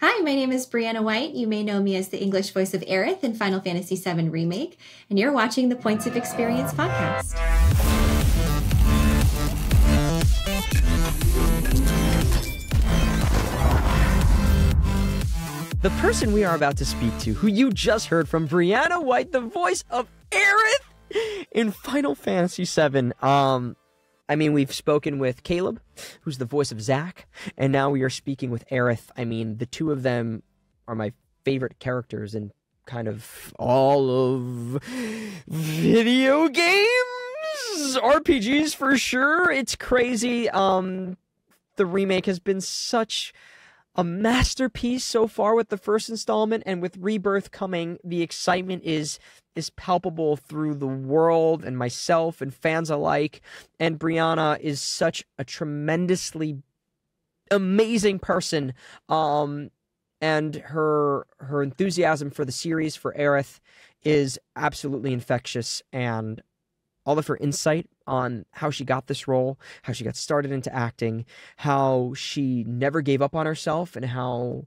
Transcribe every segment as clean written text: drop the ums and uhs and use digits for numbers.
Hi, my name is Briana White. You may know me as the English voice of Aerith in Final Fantasy VII Remake, and you're watching the Points of Experience podcast. The person we are about to speak to, who you just heard from, Briana White, the voice of Aerith in Final Fantasy VII. I mean, we've spoken with Caleb, who's the voice of Zack, and now we are speaking with Aerith. I mean, the two of them are my favorite characters in kind of all of video games, RPGs for sure. It's crazy. The remake has been such a masterpiece so far with the first installment, and with Rebirth coming, the excitement is palpable through the world and myself and fans alike. And Briana is such a tremendously amazing person, and her enthusiasm for the series, for Aerith, is absolutely infectious, and all of her insight on how she got this role, how she got started into acting, how she never gave up on herself, and how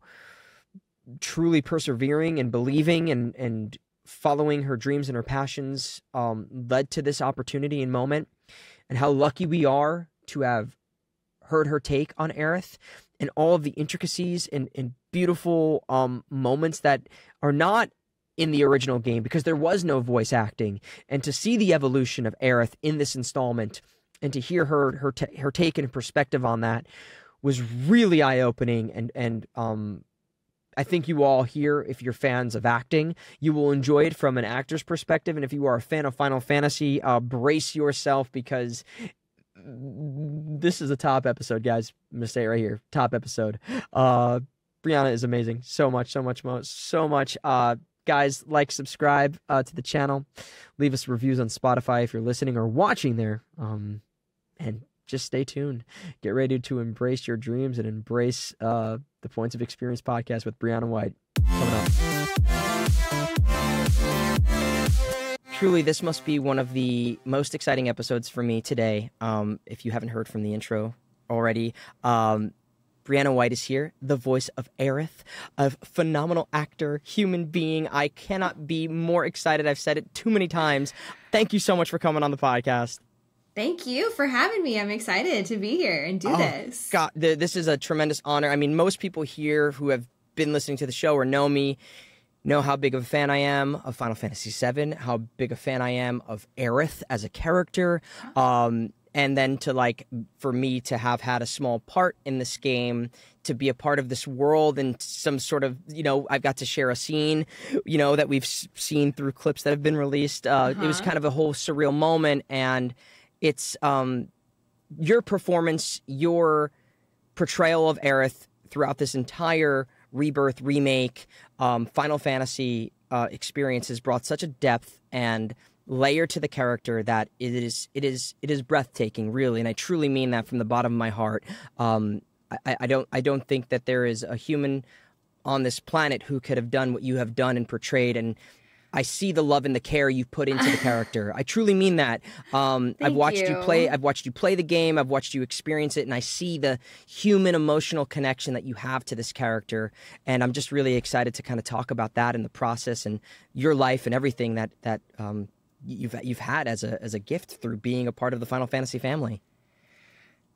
truly persevering and believing and following her dreams and her passions led to this opportunity and moment, and how lucky we are to have heard her take on Aerith and all of the intricacies and beautiful moments that are not in the original game, because there was no voice acting. And to see the evolution of Aerith in this installment and to hear her take and perspective on that was really eye-opening, and I think you all here, if you're fans of acting, you will enjoy it from an actor's perspective. And if you are a fan of Final Fantasy, brace yourself, because this is a top episode, guys. I'm gonna say it right here, top episode. Briana is amazing. So much. Guys, like, subscribe to the channel. Leave us reviews on Spotify if you're listening or watching there. And just stay tuned. Get ready to embrace your dreams and embrace the Points of Experience podcast with Briana White coming up. Truly, this must be one of the most exciting episodes for me today. If you haven't heard from the intro already, Briana White is here, the voice of Aerith, a phenomenal actor, human being. I cannot be more excited. I've said it too many times. Thank you so much for coming on the podcast. Thank you for having me. I'm excited to be here and do this. God, this is a tremendous honor. I mean, most people here who have been listening to the show or know me know how big of a fan I am of Final Fantasy VII, how big a fan I am of Aerith as a character. And then to, like, for me to have had a small part in this game, to be a part of this world and some sort of, you know, I've got to share a scene, you know, that we've seen through clips that have been released. It was kind of a whole surreal moment. And it's your performance, your portrayal of Aerith throughout this entire Rebirth, Remake, Final Fantasy experience has brought such a depth and layer to the character that it is breathtaking, really, and I truly mean that from the bottom of my heart. I don't think that there is a human on this planet who could have done what you have done and portrayed, and I see the love and the care you've put into the character. I truly mean that. I've watched you play the game, I've watched you experience it, and I see the human emotional connection that you have to this character, and I'm just really excited to kind of talk about that in the process and your life and everything that you've had as a gift through being a part of the Final Fantasy family.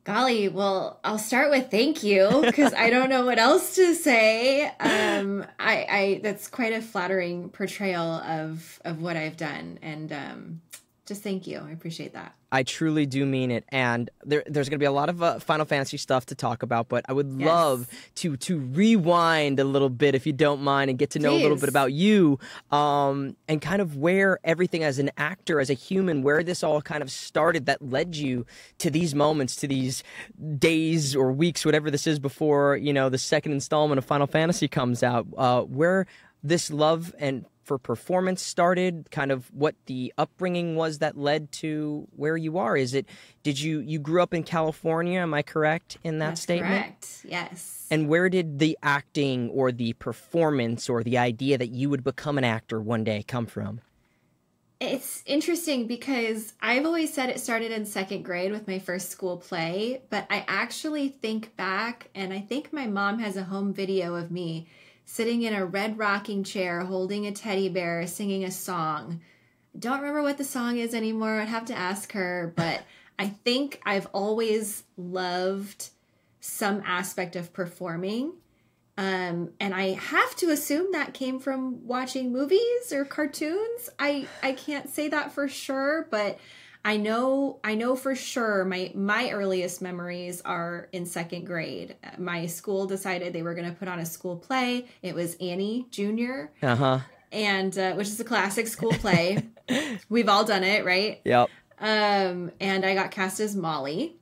Golly, well, I'll start with thank you, because I don't know what else to say. That's quite a flattering portrayal of what I've done, and just thank you. I appreciate that. I truly do mean it, and there's going to be a lot of Final Fantasy stuff to talk about, but I would love to rewind a little bit, if you don't mind, and get to know a little bit about you, and kind of where everything as an actor, as a human, where this all kind of started that led you to these moments, to these days or weeks, whatever this is, before, you know, the second installment of Final Fantasy comes out, where this love and for performance started, kind of what the upbringing was that led to where you are. Is it, did you grew up in California, am I correct in that statement? That's correct, yes. And where did the acting or the performance or the idea that you would become an actor one day come from? It's interesting because I've always said it started in second grade with my first school play, but I actually think back, and I think my mom has a home video of me sitting in a red rocking chair, holding a teddy bear, singing a song. I don't remember what the song is anymore. I'd have to ask her, but I think I've always loved some aspect of performing. And I have to assume that came from watching movies or cartoons. I can't say that for sure, but I know for sure my earliest memories are in second grade. My school decided they were going to put on a school play. It was Annie Jr. And which is a classic school play. We've all done it, right? Yep. And I got cast as Molly.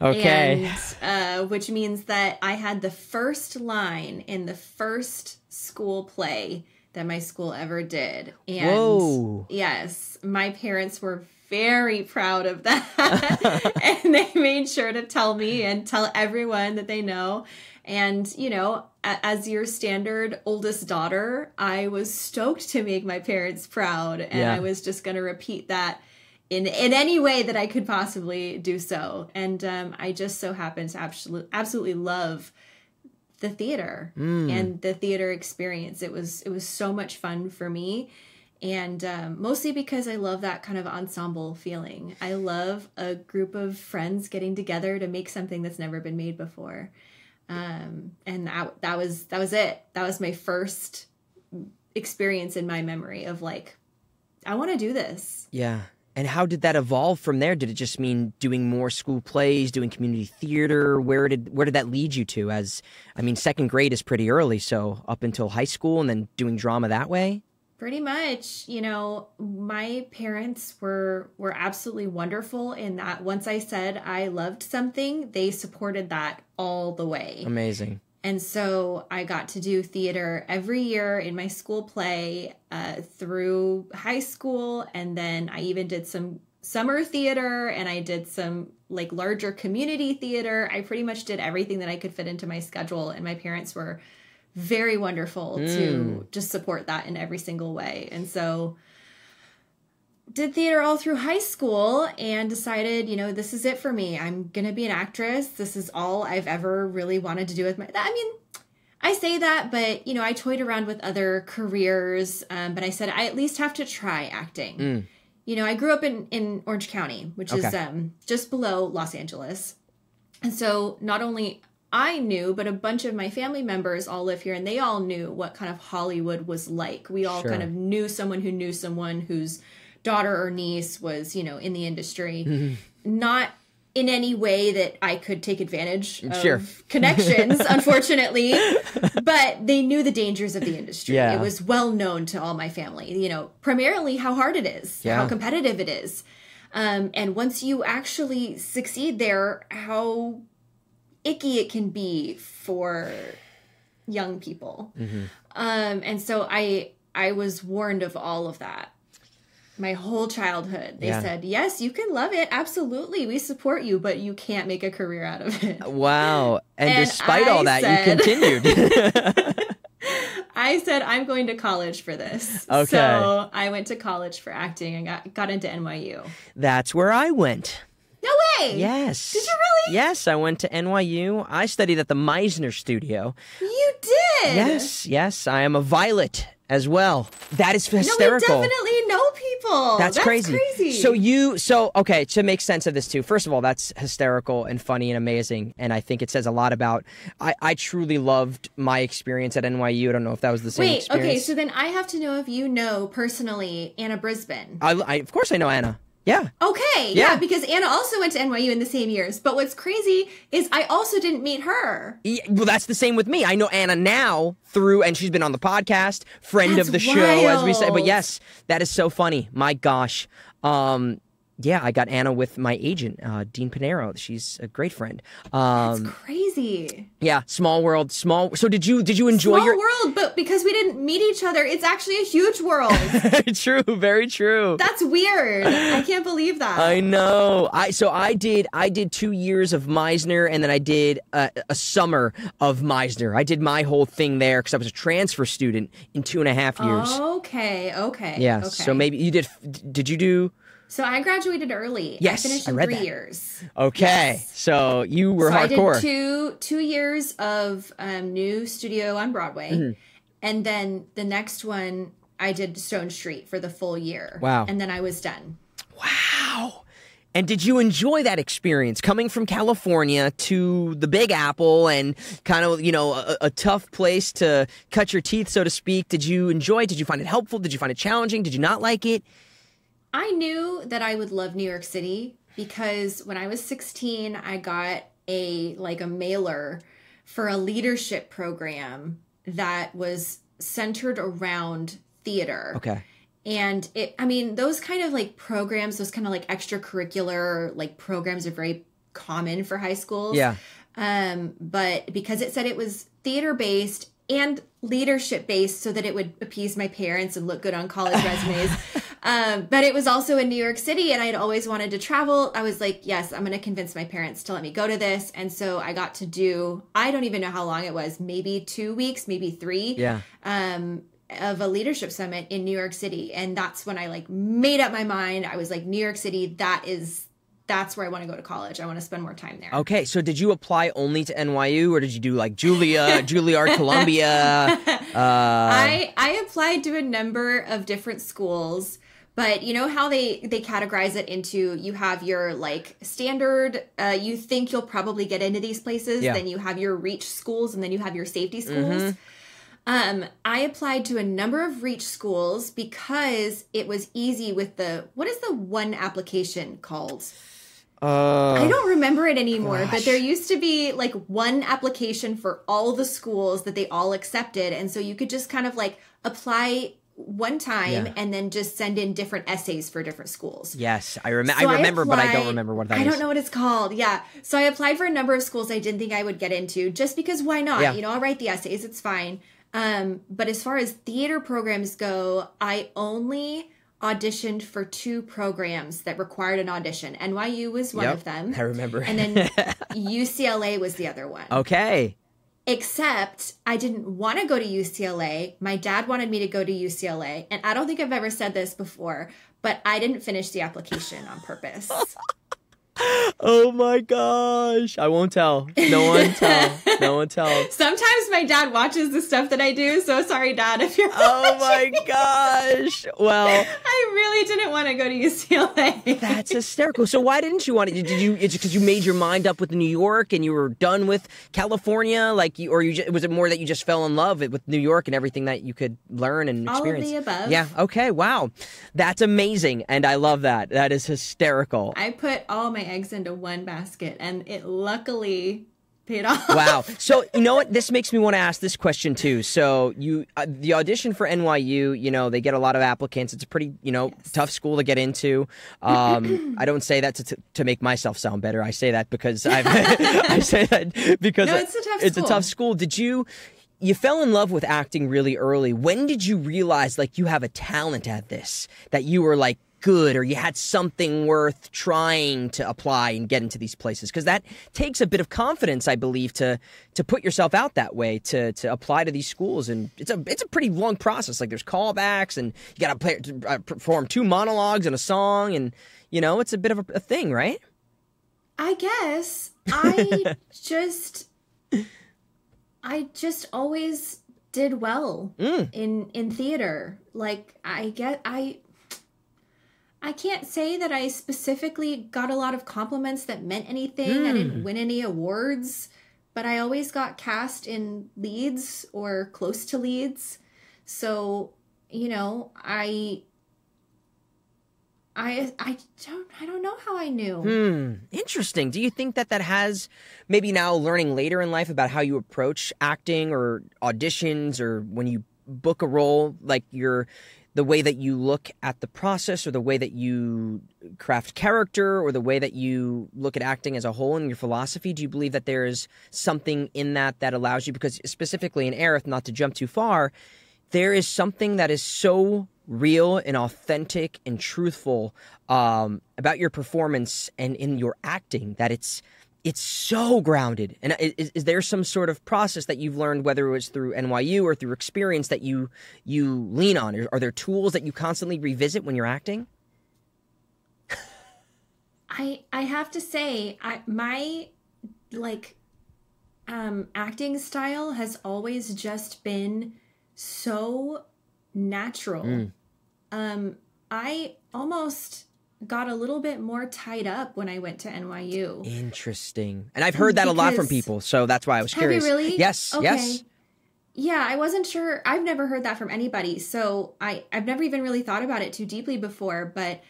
Okay. And, which means that I had the first line in the first school play that my school ever did. And whoa. Yes, my parents were very proud of that. And they made sure to tell me and tell everyone that they know. And, you know, as your standard oldest daughter, I was stoked to make my parents proud. And yeah. I was just going to repeat that in any way that I could possibly do so. And I just so happen to absolutely love the theater and the theater experience. It was so much fun for me. And mostly because I love that kind of ensemble feeling. I love a group of friends getting together to make something that's never been made before. And that was it. That was my first experience in my memory of like, I want to do this. Yeah. And how did that evolve from there? Did it just mean doing more school plays, doing community theater? Where did that lead you to? As I mean, second grade is pretty early, so up until high school and then doing drama that way? Pretty much. You know, my parents were absolutely wonderful in that once I said I loved something, they supported that all the way. Amazing. And so I got to do theater every year in my school play through high school. And then I even did some summer theater and I did some like larger community theater. I pretty much did everything that I could fit into my schedule. And my parents were very wonderful to just support that in every single way. And so did theater all through high school and decided, you know, this is it for me. I'm going to be an actress. This is all I've ever really wanted to do with my, I mean, I say that, but, you know, I toyed around with other careers, but I said, I at least have to try acting. You know, I grew up in Orange County, which is just below Los Angeles. And so not only I knew, but a bunch of my family members all live here and they all knew what kind of Hollywood was like. We all kind of knew someone who's daughter or niece was, you know, in the industry, not in any way that I could take advantage of connections, unfortunately, but they knew the dangers of the industry. Yeah. It was well known to all my family, you know, primarily how hard it is, how competitive it is. And once you actually succeed there, how icky it can be for young people. And so I was warned of all of that. My whole childhood, they said, yes, you can love it. Absolutely. We support you, but you can't make a career out of it. Wow. And despite all that, you continued. I said, I'm going to college for this. Okay. So I went to college for acting and got into NYU. That's where I went. No way! Yes. Did you really? Yes, I went to NYU. I studied at the Meisner studio. You did? Yes, yes. I am a violet as well. That is hysterical. No, we definitely know people. That's crazy. So, okay, to make sense of this too, first of all, that's hysterical and funny and amazing. And I think it says a lot about, I truly loved my experience at NYU. I don't know if that was the same experience. Okay, so then I have to know if you know personally Anna Brisbane. I of course I know Anna. Yeah. Okay. Yeah. Because Anna also went to NYU in the same years. But what's crazy is I also didn't meet her. Yeah, well, that's the same with me. I know Anna now through, and she's been on the podcast, friend of the show, as we say. But yes, that is so funny. My gosh. yeah, I got Anna with my agent, Dean Panero. She's a great friend. That's crazy. Yeah, small world, small. So did you enjoy small your world? But because we didn't meet each other, it's actually a huge world. True, very true. That's weird. I can't believe that. I know. I did 2 years of Meisner, and then I did a summer of Meisner. I did my whole thing there because I was a transfer student in 2.5 years. Okay, okay. Yeah. Okay. So maybe you did. Did you do? So I graduated early. Yes, I finished in 3 years. Okay, yes. So you were hardcore. I did two years of new studio on Broadway, and then the next one I did Stone Street for the full year. Wow! And then I was done. Wow! And did you enjoy that experience coming from California to the Big Apple and kind of, you know, a tough place to cut your teeth, so to speak? Did you enjoy it? Did you find it helpful? Did you find it challenging? Did you not like it? I knew that I would love New York City because when I was 16, I got a mailer for a leadership program that was centered around theater. Okay. And those kind of programs, those kind of extracurricular programs are very common for high schools. Yeah. But because it said it was theater based and leadership based, so that it would appease my parents and look good on college resumes. But it was also in New York City, and I had always wanted to travel. I was like, yes, I'm going to convince my parents to let me go to this. And so I got to do, I don't even know how long it was, maybe 2 weeks, maybe 3, of a leadership summit in New York City. And that's when I made up my mind. I was like, New York City, that's where I want to go to college. I want to spend more time there. Okay. So did you apply only to NYU, or did you do Juilliard, Columbia? I applied to a number of different schools. But you know how they categorize it into, you have your standard, you think you'll probably get into these places, then you have your reach schools, and then you have your safety schools. I applied to a number of reach schools because it was easy with what is the one application called? I don't remember it anymore, but there used to be one application for all the schools that they all accepted. And so you could just kind of apply one time and then just send in different essays for different schools. Yes, I remember, but I don't remember what that is. I don't know what it's called. Yeah. So I applied for a number of schools I didn't think I would get into, just because why not? Yeah. You know, I'll write the essays. It's fine. But as far as theater programs go, I only auditioned for 2 programs that required an audition. NYU was one of them. I remember. And then UCLA was the other one. Okay. Except I didn't want to go to UCLA. My dad wanted me to go to UCLA. And I don't think I've ever said this before, but I didn't finish the application on purpose. Oh my gosh. I won't tell. No one tell. No one tell. Sometimes my dad watches the stuff that I do. So sorry, Dad, if you're watching. Oh my gosh. Well, I really didn't want to go to UCLA. That's hysterical. So why didn't you want to? Did you, it's because you made your mind up with New York and you were done with California? Was it more that you just fell in love with New York and everything that you could learn and experience? All of the above. Yeah. Okay. Wow. That's amazing. And I love that. That is hysterical. I put all my eggs into one basket, and it luckily paid off. Wow. So you know what, this makes me want to ask this question too. So you the audition for NYU, you know, they get a lot of applicants. It's a pretty, you know, tough school to get into. I don't say that to make myself sound better. I say that because I say that because no, it's a tough school. Did you fell in love with acting really early. When did you realize you have a talent at this, that you were good, or you had something worth trying to apply and get into these places? Because that takes a bit of confidence, I believe, to put yourself out that way, to apply to these schools. And it's a pretty long process. There's callbacks, and you got to perform 2 monologues and a song, and you know, it's a bit of a thing, right? I guess I just always did well in theater. I can't say that I specifically got a lot of compliments that meant anything. I didn't win any awards, but I always got cast in leads or close to leads. So, you know, I don't know how I knew. Interesting. Do you think that has, maybe now learning later in life about how you approach acting or auditions, or when you book a role, the way that you look at the process, or the way that you craft character, or the way that you look at acting as a whole and your philosophy? Do you believe that there is something in that that allows you, because specifically in Aerith, not to jump too far, there is something that is so real and authentic and truthful about your performance and in your acting that it's so grounded. And is there some sort of process that you've learned, whether it was through NYU or through experience, that you lean on? Are there tools that you constantly revisit when you're acting? I have to say, my acting style has always just been so natural. I almost got a little bit more tied up when I went to NYU. Interesting. And I've heard that a lot from people, so that's why I was curious. Have you really? Yes, okay. Yes. Yeah, I wasn't sure. I've never heard that from anybody, so I've never even really thought about it too deeply before, but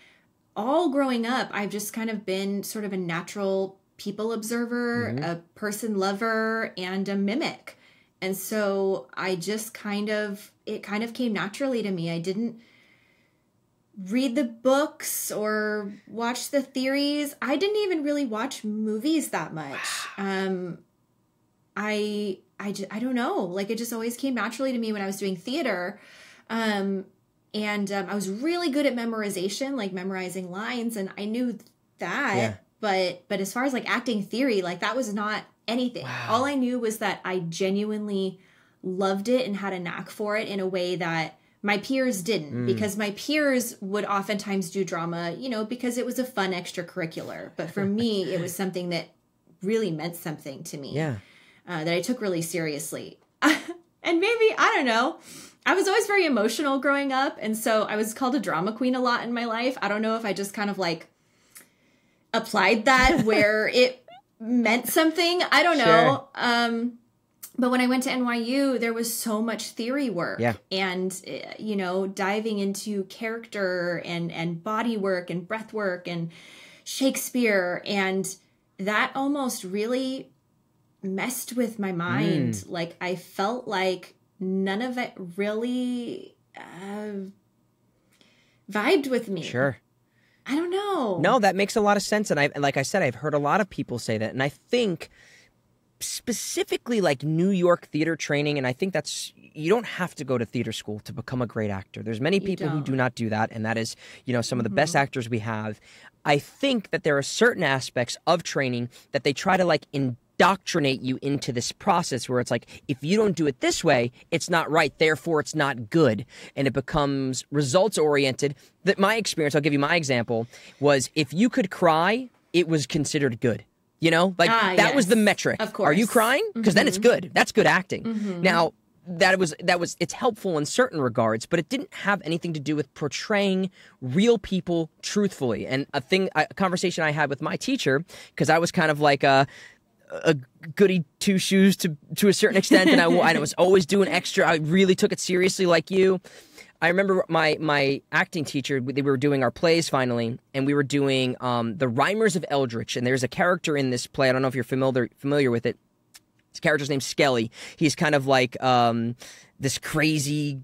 all growing up, I've just kind of been sort of a natural people observer, a person lover, and a mimic. And so I just it kind of came naturally to me. I didn't read the books or watch the theories. I didn't even really watch movies that much. I don't know. Like, it just always came naturally to me when I was doing theater. I was really good at memorization, like memorizing lines. And I knew that, yeah. But as far as like acting theory, like that was not anything. Wow. All I knew was that I genuinely loved it and had a knack for it in a way that my peers didn't, because my peers would oftentimes do drama, you know, because it was a fun extracurricular. But for me, it was something that really meant something to me, that I took really seriously. And maybe, I don't know, I was always very emotional growing up. And so I was called a drama queen a lot in my life. I don't know if I just kind of like applied that where it meant something. I don't know. But when I went to NYU, there was so much theory work, and, you know, diving into character and body work and breath work and Shakespeare. And that almost really messed with my mind. Like, I felt like none of it really vibed with me. Sure. I don't know. No, that makes a lot of sense. And like I said, I've heard a lot of people say that. And I think specifically like New York theater training, and I think that's, you don't have to go to theater school to become a great actor. There's many people who do not do that, and that is, you know, some of the best actors we have. I think that there are certain aspects of training that they try to like indoctrinate you into this process where it's like, if you don't do it this way, it's not right, therefore it's not good, and it becomes results oriented. That my experience, I'll give you my example, was if you could cry, it was considered good. You know, like that was the metric. Of course. Are you crying? Because then it's good. That's good acting. Now, that was it's helpful in certain regards, but it didn't have anything to do with portraying real people truthfully. And a conversation I had with my teacher, because I was kind of like a goody two shoes to a certain extent, and I was always doing extra. I really took it seriously, like you. I remember my acting teacher, we were doing our plays finally, and we were doing The Rhymers of Eldritch, and there's a character in this play, I don't know if you're familiar with it, this character's named Skelly. He's kind of like this crazy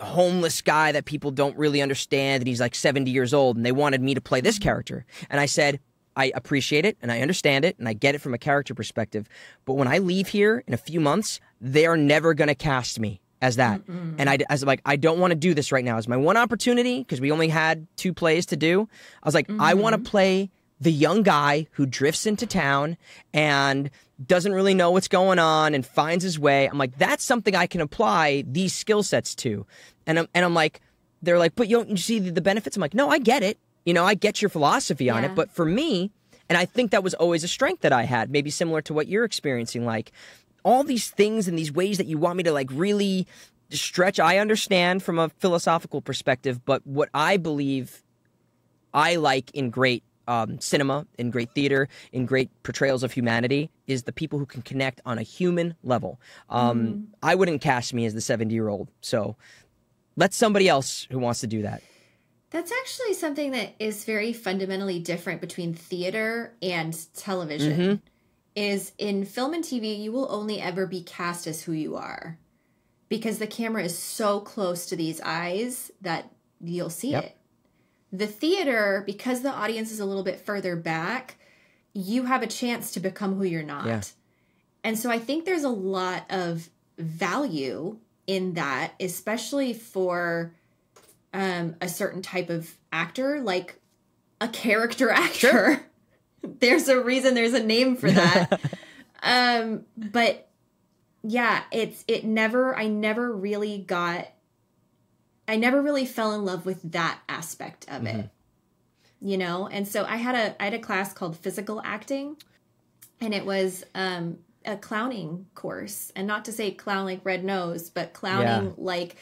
homeless guy that people don't really understand, and he's like 70 years old, and they wanted me to play this character. And I said, I appreciate it, and I understand it, and I get it from a character perspective, but when I leave here in a few months, they are never going to cast me as that. And I was like, I don't want to do this right now. It's my one opportunity, because we only had 2 plays to do. I was like, I want to play the young guy who drifts into town and doesn't really know what's going on and finds his way. I'm like, that's something I can apply these skill sets to. And I'm like, they're like, but you see the benefits? I'm like, no, I get it. You know, I get your philosophy on it. But for me, and I think that was always a strength that I had, maybe similar to what you're experiencing, like, all these things and these ways that you want me to like really stretch, I understand from a philosophical perspective, but what I believe I like in great cinema, in great theater, in great portrayals of humanity is the people who can connect on a human level. I wouldn't cast me as the 70-year-old, so let somebody else who wants to do that. That's actually something that is very fundamentally different between theater and television. Is in film and TV, you will only ever be cast as who you are. because the camera is so close to these eyes that you'll see it. The theater, because the audience is a little bit further back, you have a chance to become who you're not. Yeah. And so I think there's a lot of value in that, especially for a certain type of actor, like a character actor. Sure. There's a reason there's a name for that. But yeah, I never really fell in love with that aspect of it, you know? And so I had a class called physical acting, and it was a clowning course. And not to say clown like red nose, but clowning like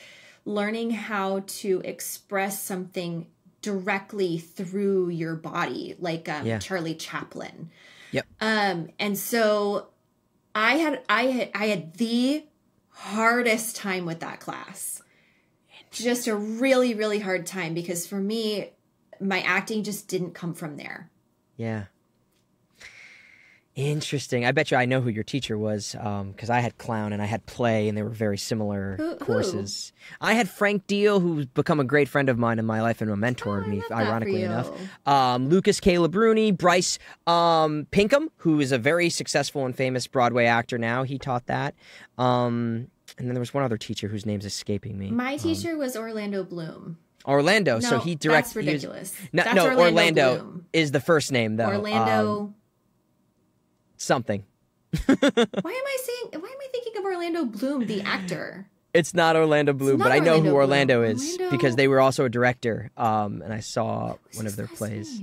learning how to express something directly through your body, like Charlie Chaplin. Yep. And so I had the hardest time with that class. Just a really, really hard time, because for me, my acting just didn't come from there. Yeah. Interesting. I bet you I know who your teacher was, because I had clown and I had play, and they were very similar courses. I had Frank Deal, who's become a great friend of mine in my life and a mentor of me, ironically enough. Lucas Caleb Rooney, Bryce Pinkham, who is a very successful and famous Broadway actor now. He taught that. And then there was one other teacher whose name's escaping me. My teacher was Orlando Bloom. Orlando, no, so he directs. That's ridiculous. Orlando is the first name, though. Orlando. Something. Why am I thinking of Orlando Bloom, the actor? It's not Orlando Bloom, but I know who Orlando is because they were also a director. And I saw one of their plays.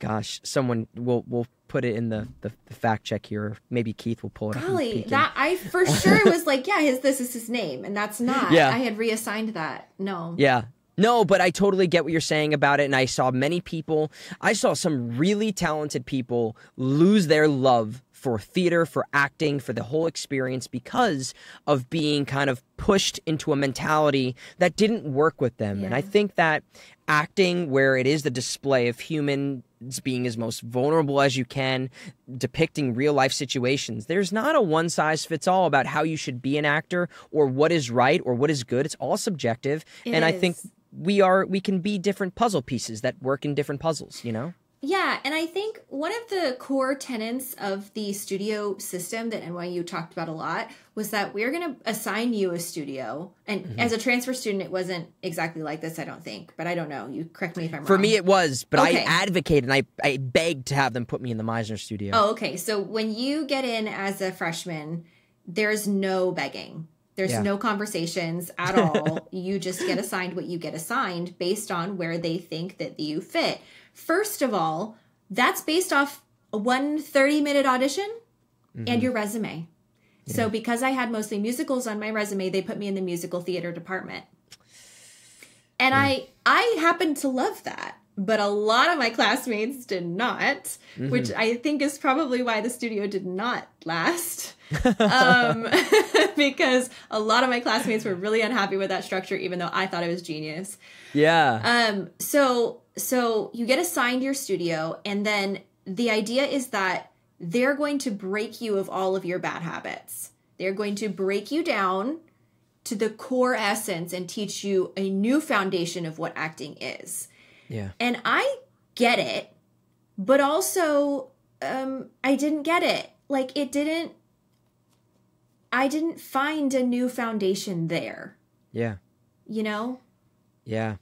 Gosh, someone will put it in the fact check here. Maybe Keith will pull it up. Golly, that I for sure was like, yeah, this is his name, and that's not. Yeah. I had reassigned that. No. Yeah. No, but I totally get what you're saying about it, and I saw many people. I saw some really talented people lose their love for theater, for acting, for the whole experience because of being kind of pushed into a mentality that didn't work with them. Yeah. And I think that acting, where it is the display of humans being as most vulnerable as you can, depicting real life situations, there's not a one size fits all about how you should be an actor or what is right or what is good. It's all subjective. I think we can be different puzzle pieces that work in different puzzles, you know? Yeah, and I think one of the core tenets of the studio system that NYU talked about a lot was that we're going to assign you a studio. And as a transfer student, it wasn't exactly like this, I don't think. But I don't know. You correct me if I'm wrong. For me, it was. But I advocated and I begged to have them put me in the Meisner studio. Oh, okay. So when you get in as a freshman, there's no begging. There's no conversations at all. You just get assigned what you get assigned based on where they think that you fit. First of all, that's based off one 30-minute audition and your resume. Yeah. So because I had mostly musicals on my resume, they put me in the musical theater department. And I happened to love that, but a lot of my classmates did not, which I think is probably why the studio did not last. Because a lot of my classmates were really unhappy with that structure, even though I thought it was genius. Yeah. So you get assigned your studio, and then the idea is that they're going to break you of all of your bad habits. They're going to break you down to the core essence and teach you a new foundation of what acting is. Yeah. And I get it, but also I didn't get it. Like, I didn't find a new foundation there. Yeah. You know? Yeah.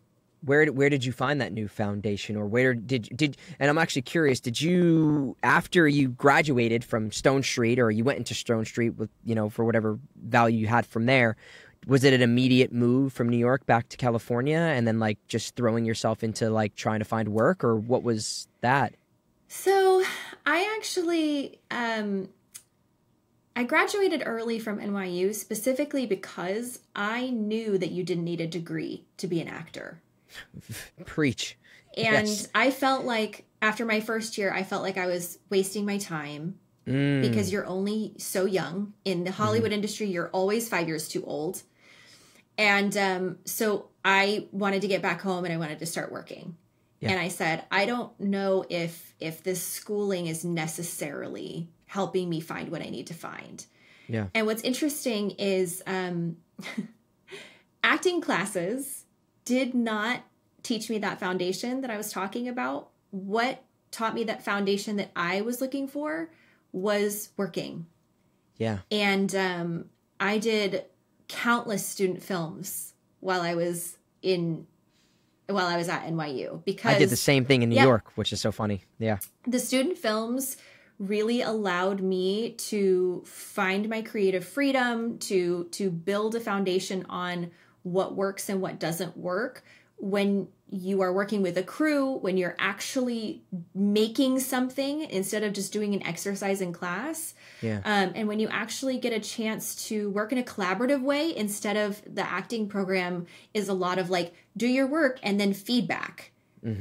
Where did you find that new foundation, or where did and I'm actually curious, did you, after you graduated from Stone Street, or you went into Stone Street with, you know, for whatever value you had from there, was it an immediate move from New York back to California and then like just throwing yourself into like trying to find work, or what was that? So I actually I graduated early from NYU specifically because I knew that you didn't need a degree to be an actor. Preach. And yes. I felt like after my first year, I felt like I was wasting my time because you're only so young. In the Hollywood industry, you're always 5 years too old. And so I wanted to get back home and I wanted to start working. Yeah. And I said, I don't know if this schooling is necessarily helping me find what I need to find. Yeah. And what's interesting is acting classes did not teach me that foundation that I was talking about. What taught me that foundation that I was looking for was working. Yeah. And I did countless student films while I was at NYU, because I did the same thing in New York, which is so funny. Yeah. The student films really allowed me to find my creative freedom, to build a foundation on what works and what doesn't work. When you are working with a crew, when you're actually making something instead of just doing an exercise in class. Yeah. And when you actually get a chance to work in a collaborative way, instead of the acting program is a lot of like, do your work and then feedback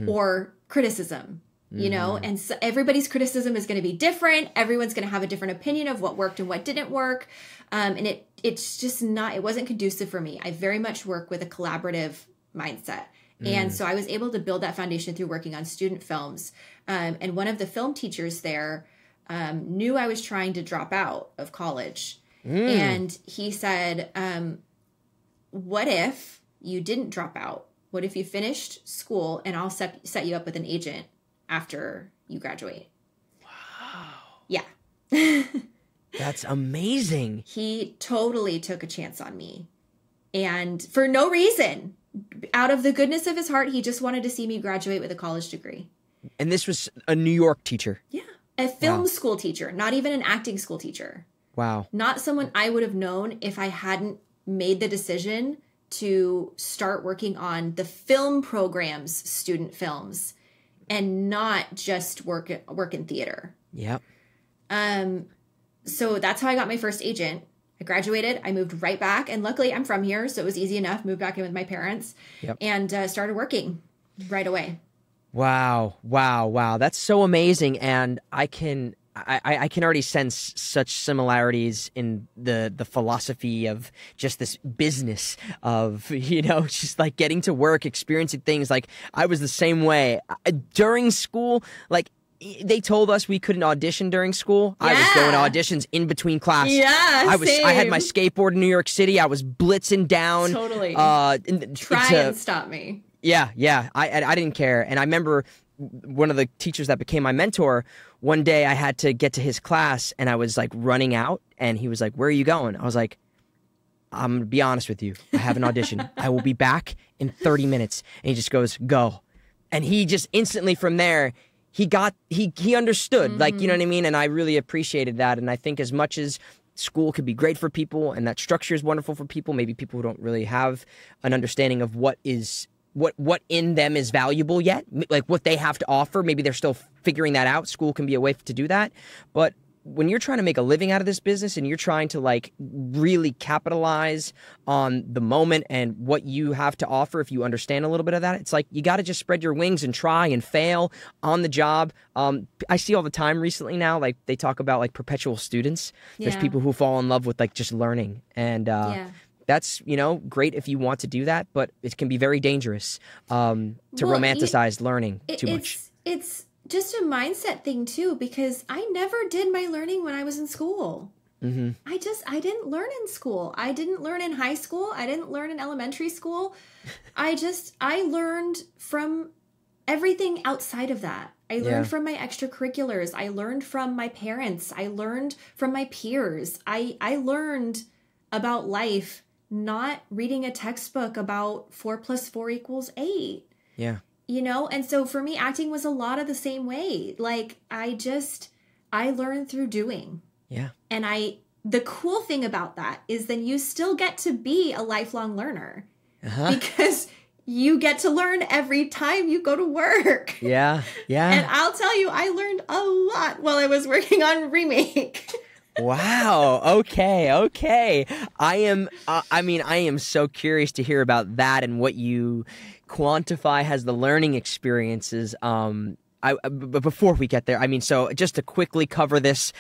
or criticism, you know, and so everybody's criticism is going to be different. Everyone's going to have a different opinion of what worked and what didn't work. And it's just not, it wasn't conducive for me. I very much work with a collaborative mindset. And so I was able to build that foundation through working on student films. And one of the film teachers there knew I was trying to drop out of college. And he said, what if you didn't drop out? What if you finished school, and I'll set you up with an agent after you graduate? Wow. Yeah. That's amazing. He totally took a chance on me. And for no reason. Out of the goodness of his heart, he just wanted to see me graduate with a college degree. And this was a New York teacher. Yeah. A film school teacher, not even an acting school teacher. Wow. Not someone I would have known if I hadn't made the decision to start working on the film program's student films and not just work in theater. Yep. So that's how I got my first agent. I graduated, I moved right back, and luckily I'm from here, so it was easy enough. Moved back in with my parents and started working right away. Wow, wow, wow. That's so amazing. And I can already sense such similarities in the philosophy of just this business of, you know, just like getting to work, experiencing things. Like I was the same way during school. Like, they told us we couldn't audition during school. Yeah. I was going to auditions in between class. Yeah, same. I had my skateboard in New York City. I was blitzing down. Totally. Try and stop me. Yeah, yeah. I didn't care. And I remember one of the teachers that became my mentor, one day I had to get to his class, and I was like running out, and he was like, where are you going? I was like, I'm going to be honest with you. I have an audition. I will be back in 30 minutes. And he just goes, go. And he just instantly from there... He understood, like, you know what I mean? And I really appreciated that. And I think as much as school could be great for people and that structure is wonderful for people, maybe people who don't really have an understanding of what in them is valuable yet, like what they have to offer. Maybe they're still figuring that out. School can be a way to do that. But when you're trying to make a living out of this business and you're trying to like really capitalize on the moment and what you have to offer, if you understand a little bit of that, it's like you got to just spread your wings and try and fail on the job. I see all the time recently now, like they talk about like perpetual students. Yeah. There's people who fall in love with like just learning, and that's, you know, great if you want to do that, but it can be very dangerous to romanticize learning too much. It's just a mindset thing too, because I never did my learning when I was in school. I didn't learn in school. I didn't learn in high school. I didn't learn in elementary school. I learned from everything outside of that. I learned from my extracurriculars. I learned from my parents. I learned from my peers. I learned about life, not reading a textbook about 4 + 4 = 8. Yeah. You know, and so for me, acting was a lot of the same way. Like, I learned through doing. Yeah. And the cool thing about that is then you still get to be a lifelong learner because you get to learn every time you go to work. Yeah, yeah. And I'll tell you, I learned a lot while I was working on Remake. Wow. Okay. Okay. I am so curious to hear about that and what you quantify as the learning experiences. But before we get there, I mean, so just to quickly cover this,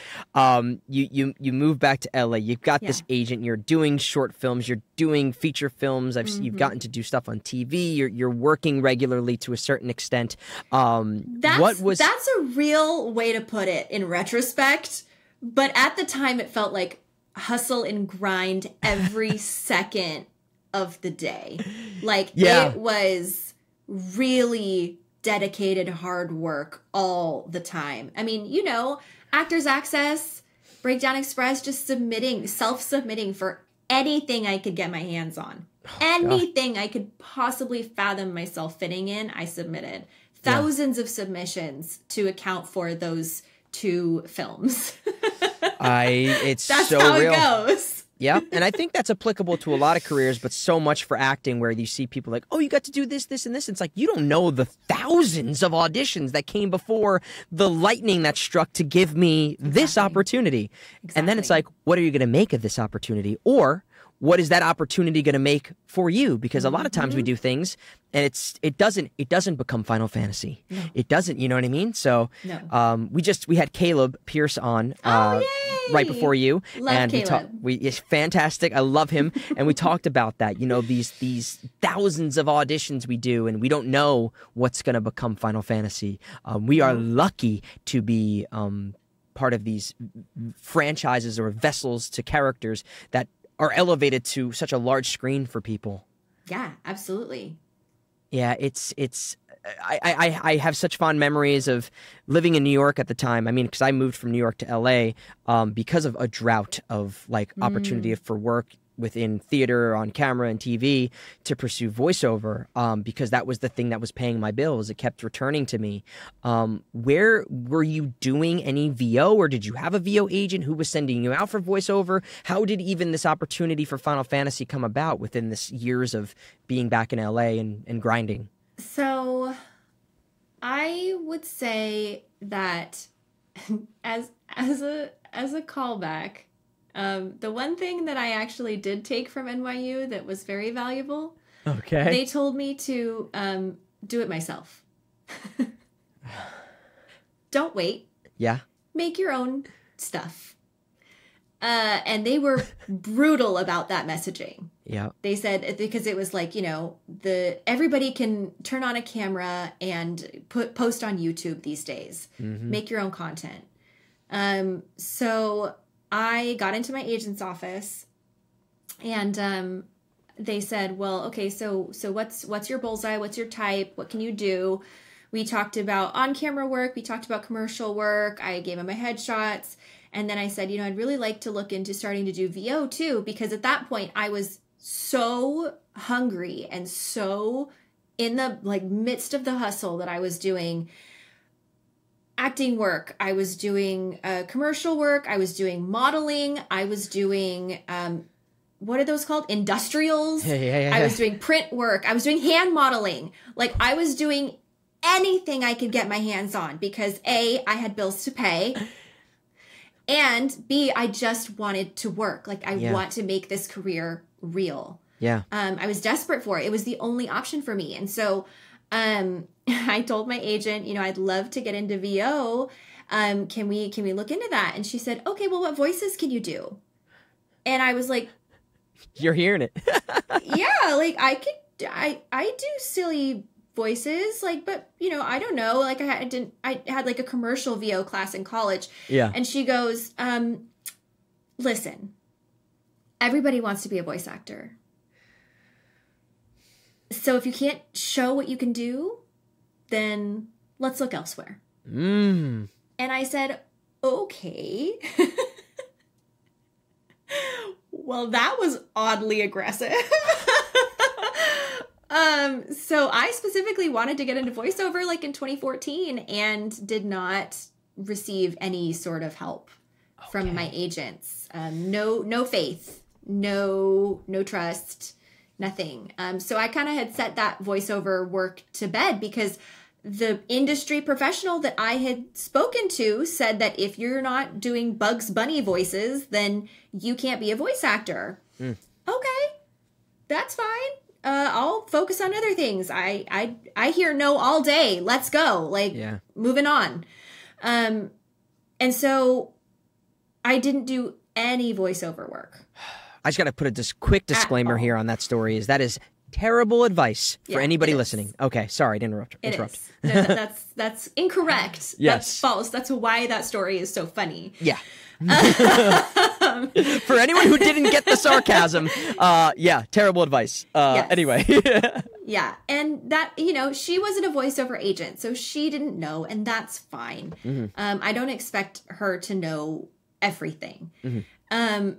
you move back to LA, you've got this agent, you're doing short films, you're doing feature films. You've gotten to do stuff on TV. You're working regularly to a certain extent. That's a real way to put it in retrospect. But at the time, it felt like hustle and grind every second of the day. Like, yeah. It was really dedicated hard work all the time. I mean, you know, Actors Access, Breakdown Express, just self-submitting for anything I could get my hands on. Anything I could possibly fathom myself fitting in, I submitted. Thousands of submissions to account for those two films. It's that's so how real. It goes. Yeah, and I think that's applicable to a lot of careers, but so much for acting, where you see people like, oh, you got to do this, this, and this. It's like, you don't know the thousands of auditions that came before the lightning that struck to give me this opportunity. Exactly. And then it's like, what are you going to make of this opportunity? Or what is that opportunity going to make for you? Because a lot of times we do things and it doesn't become Final Fantasy. No. It doesn't, you know what I mean? So we had Caleb Pierce on right before you. Love and Caleb. It's fantastic. I love him. And we talked about that, you know, these thousands of auditions we do, and we don't know what's going to become Final Fantasy. We are lucky to be part of these franchises or vessels to characters that are elevated to such a large screen for people. Yeah, absolutely. Yeah, I have such fond memories of living in New York at the time. I mean, because I moved from New York to LA because of a drought of like opportunity for work within theater, on camera and TV, to pursue voiceover, because that was the thing that was paying my bills. It kept returning to me. Where were you doing any VO, or did you have a VO agent who was sending you out for voiceover? How did even this opportunity for Final Fantasy come about within this years of being back in LA and grinding? So I would say that as a callback, the one thing that I actually did take from NYU that was very valuable, they told me to do it myself. Don't wait. Yeah. Make your own stuff. And they were brutal about that messaging. Yeah. They said, because it was like, you know, everybody can turn on a camera and post on YouTube these days. Make your own content. So I got into my agent's office, and they said, well, okay, so what's your bullseye? What's your type? What can you do? We talked about on-camera work. We talked about commercial work. I gave him my headshots. And then I said, you know, I'd really like to look into starting to do VO too, because at that point I was so hungry and so in the like midst of the hustle that I was doing acting work, I was doing commercial work, I was doing modeling, I was doing, what are those called? Industrials. Yeah. I was doing print work, I was doing hand modeling. Like, I was doing anything I could get my hands on, because A, I had bills to pay, and B, I just wanted to work. Like, I want to make this career real. Yeah. I was desperate for it. It was the only option for me. And so I told my agent, you know, I'd love to get into VO. Can we look into that? And she said, okay, well, what voices can you do? And I was like, you're hearing it. Yeah. Like, I do silly voices, like, but you know, I don't know. Like, I had like a commercial VO class in college. Yeah. And she goes, listen, everybody wants to be a voice actor. So if you can't show what you can do, then let's look elsewhere. And I said, okay. Well, that was oddly aggressive. So I specifically wanted to get into voiceover like in 2014 and did not receive any sort of help from my agents. No faith, no trust. Nothing. So I kind of had set that voiceover work to bed, because the industry professional that I had spoken to said that if you're not doing Bugs Bunny voices, then you can't be a voice actor. Okay, that's fine. I'll focus on other things. I hear no all day. Let's go. Like, moving on. And so I didn't do any voiceover work. I just got to put a quick disclaimer here on that story. That is terrible advice for anybody listening. Okay, sorry to interrupt. No, that's incorrect. Yes. That's false. That's why that story is so funny. Yeah. For anyone who didn't get the sarcasm, yeah, terrible advice. Anyway. Yeah, and that, you know, she wasn't a voiceover agent, so she didn't know, and that's fine. Mm-hmm. I don't expect her to know everything. Mm-hmm.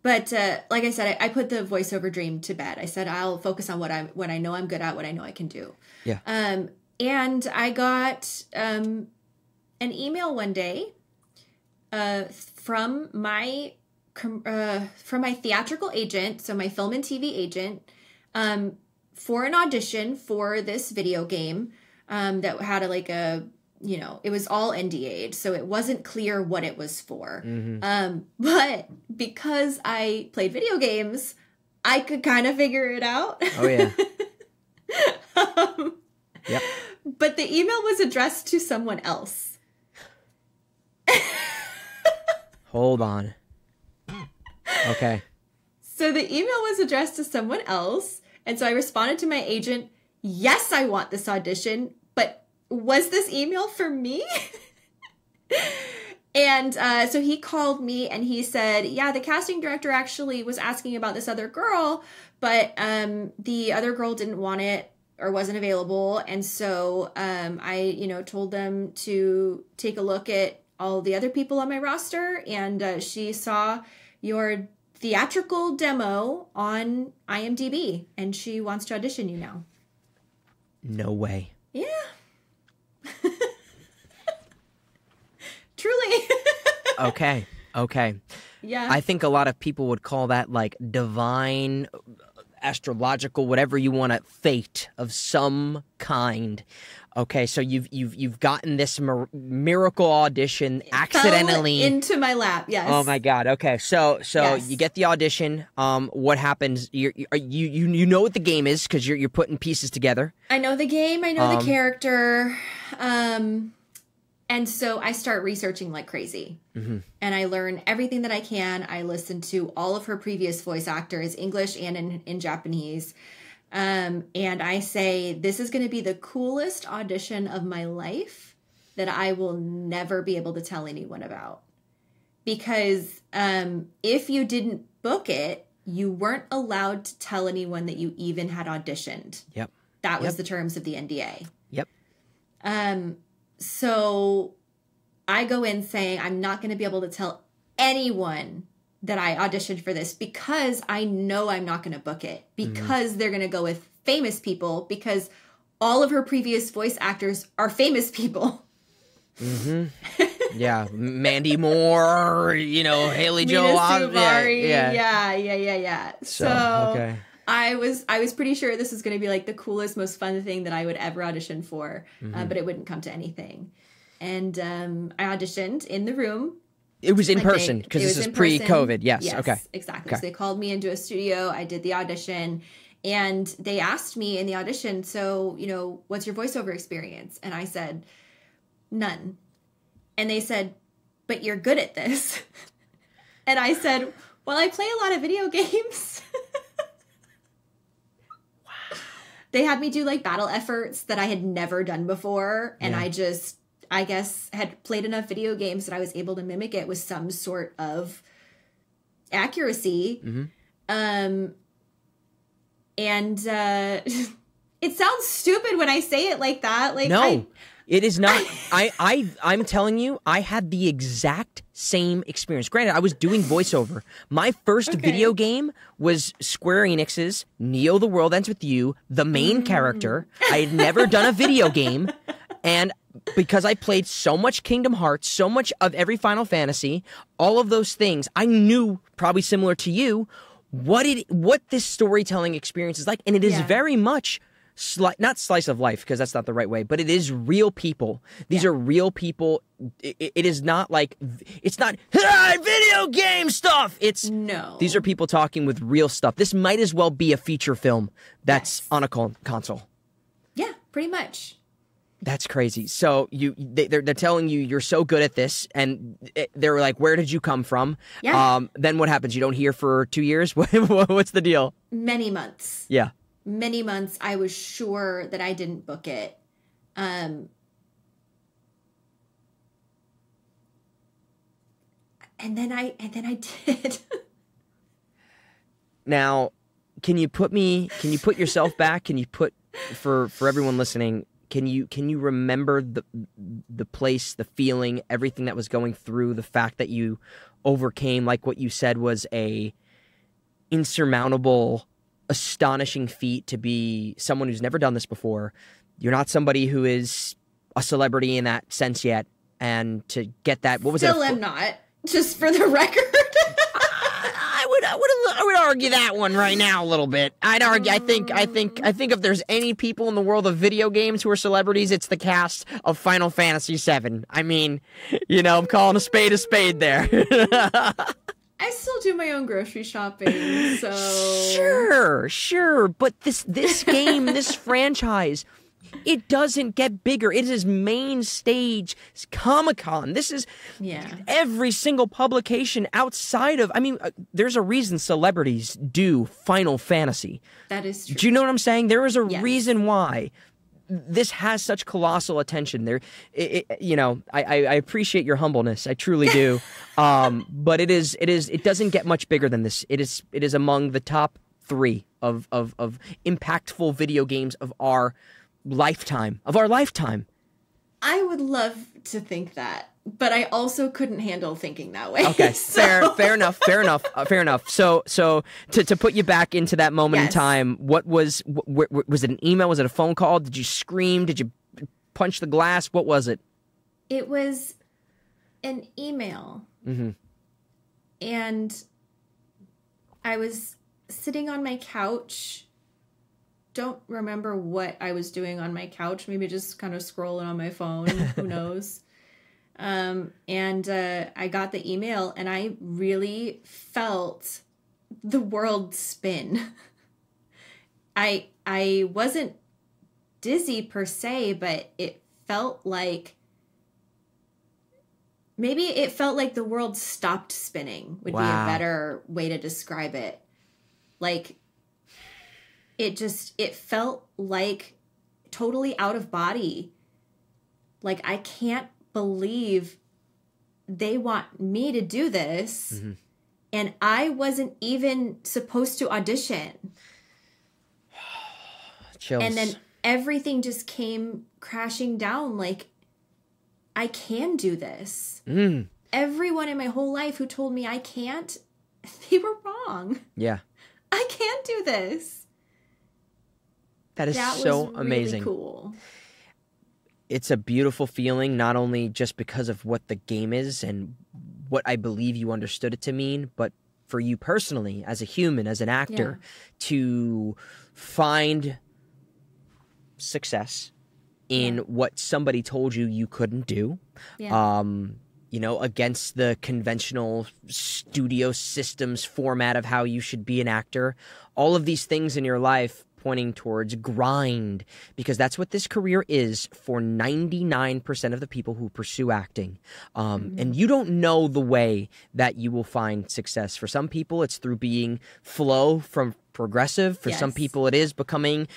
But like I said, I put the voiceover dream to bed. I said I'll focus on what I know I'm good at, what I know I can do. Yeah. And I got an email one day from my theatrical agent, so my film and TV agent, for an audition for this video game that had a you know, it was all NDA'd, so it wasn't clear what it was for. Mm-hmm. But because I played video games, I could kind of figure it out. Oh, yeah. Yep. But the email was addressed to someone else. Hold on. Okay. So the email was addressed to someone else, and so I responded to my agent, yes, I want this audition, but was this email for me? And so he called me and he said, yeah, the casting director actually was asking about this other girl, but the other girl didn't want it or wasn't available. And so I, you know, told them to take a look at all the other people on my roster. And she saw your theatrical demo on IMDb and she wants to audition you now. No way. Yeah. Truly. Okay. Okay. Yeah. I think a lot of people would call that like divine, astrological, whatever you want to, fate of some kind. Okay, so you've gotten this miracle audition accidentally. Fell into my lap. Yes. Oh my God. Okay, so yes. You get the audition. What happens? You know what the game is because you're putting pieces together. I know the game. I know the character. And so I start researching like crazy. Mm-hmm. And I learn everything that I can. I listen to all of her previous voice actors, English and in Japanese. And I say, this is going to be the coolest audition of my life that I will never be able to tell anyone about. Because if you didn't book it, you weren't allowed to tell anyone that you even had auditioned. Yep. That was the terms of the NDA. Yep. So I go in saying, I'm not going to be able to tell anyone that I auditioned for this because I know I'm not going to book it, because they're going to go with famous people, because all of her previous voice actors are famous people. Mm-hmm. Yeah. Mandy Moore, you know, Haley Joel Osment. Yeah. So okay. I was pretty sure this was going to be like the coolest, most fun thing that I would ever audition for, but it wouldn't come to anything. And I auditioned in the room. It was in person because this is pre-COVID. Yes. Okay. Exactly. Okay. So they called me into a studio. I did the audition and they asked me in the audition, so, you know, what's your voiceover experience? And I said, none. And they said, but you're good at this. And I said, well, I play a lot of video games. Wow. They had me do like battle efforts that I had never done before. And I guess had played enough video games that I was able to mimic it with some sort of accuracy. Mm-hmm. It sounds stupid when I say it like that. Like, no, it is not. I'm telling you, I had the exact same experience. Granted, I was doing voiceover. My first video game was Square Enix's Neo The World Ends With You, the main character. I had never done a video game. And because I played so much Kingdom Hearts, so much of every Final Fantasy, all of those things, I knew, probably similar to you, what this storytelling experience is like. And it is very much, not slice of life, because that's not the right way, but it is real people. These are real people. It is not like, it's not video game stuff. It's no. These are people talking with real stuff. This might as well be a feature film that's on a console. Yeah, pretty much. That's crazy. So they're telling you you're so good at this, and they're like, where did you come from? Yeah. Then what happens? You don't hear for 2 years? What's the deal? Many months. Yeah. many months I was sure that I didn't book it. And then I did. Now, can you put yourself back? Can you put, for everyone listening, can you remember the place, the feeling, everything that was going through, the fact that you overcame, like what you said was a insurmountable, astonishing feat to be someone who's never done this before. You're not somebody who is a celebrity in that sense yet. And to get that, what was it? Still am not, just for the record. I would argue that one right now a little bit. I'd argue. I think if there's any people in the world of video games who are celebrities, it's the cast of Final Fantasy VII. I mean, you know, I'm calling a spade there. I still do my own grocery shopping, so sure. But this game, this franchise, it doesn't get bigger. It is main stage Comic-Con. This is every single publication outside of... I mean, there's a reason celebrities do Final Fantasy. That is true. Do you know what I'm saying? There is a reason why this has such colossal attention. There, you know, I appreciate your humbleness. I truly do. But it doesn't get much bigger than this. It is among the top three of impactful video games of our... lifetime. I would love to think that, but I also couldn't handle thinking that way. Okay, so. fair enough. So to put you back into that moment in time, what was it? An email? Was it a phone call? Did you scream? Did you punch the glass? What was it? It was an email, and I was sitting on my couch. Don't remember what I was doing on my couch, maybe just kind of scrolling on my phone, who knows. And I got the email and I really felt the world spin. I wasn't dizzy per se, but it felt like the world stopped spinning would be a better way to describe it. Like, it felt like totally out of body. Like, I can't believe they want me to do this. And I wasn't even supposed to audition. Chills. And then everything just came crashing down. Like, I can do this. Everyone in my whole life who told me I can't, they were wrong. Yeah. I can do this. That is so amazing. Really cool. It's a beautiful feeling, not only just because of what the game is and what I believe you understood it to mean, but for you personally, as a human, as an actor, to find success in what somebody told you you couldn't do. You know, against the conventional studio systems format of how you should be an actor. All of these things in your life pointing towards grind, because that's what this career is for 99% of the people who pursue acting. And you don't know the way that you will find success. For some people, it's through being flow from progressive. For some people, it is becoming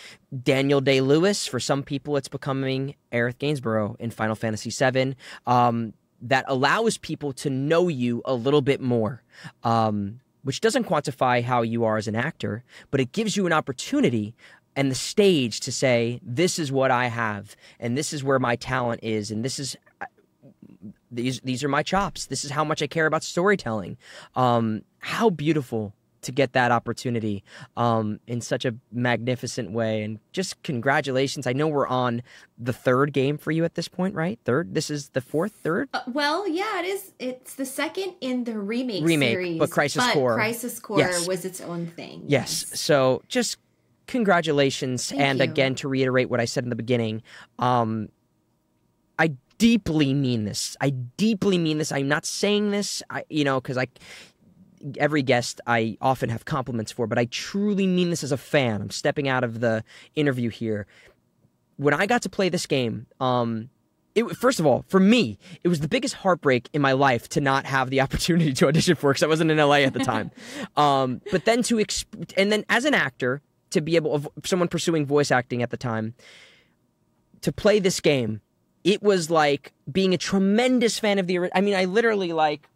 Daniel Day-Lewis. For some people, it's becoming Aerith Gainsborough in Final Fantasy VII. That allows people to know you a little bit more. Which doesn't quantify how you are as an actor, but it gives you an opportunity and the stage to say, this is what I have, and this is where my talent is, and this is, these are my chops. This is how much I care about storytelling. How beautiful to get that opportunity in such a magnificent way. And just congratulations. I know we're on the third game for you at this point, right? Third? This is the fourth, third? Well, yeah, it is. It's the second in the remake series. But Crisis Core was its own thing. Yes. So just congratulations. Thank you. Again, to reiterate what I said in the beginning, I deeply mean this. I'm not saying this, every guest I often have compliments for, but I truly mean this as a fan. I'm stepping out of the interview here. When I got to play this game, first of all, for me, it was the biggest heartbreak in my life to not have the opportunity to audition for it because I wasn't in LA at the time. But then as an actor, to be able, someone pursuing voice acting at the time, to play this game, it was like being a tremendous fan of the, I mean, I literally like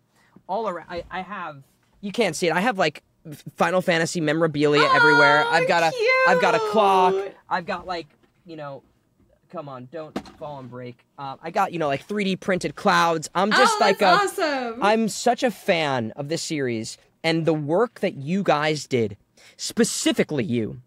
all around, I have, you can't see it, I have like Final Fantasy memorabilia everywhere. I've got cute. I've got a clock. I've got like, you know, come on, don't fall and break. I got, you know, like 3D printed clouds. I'm just awesome. I'm such a fan of this series and the work that you guys did, specifically you.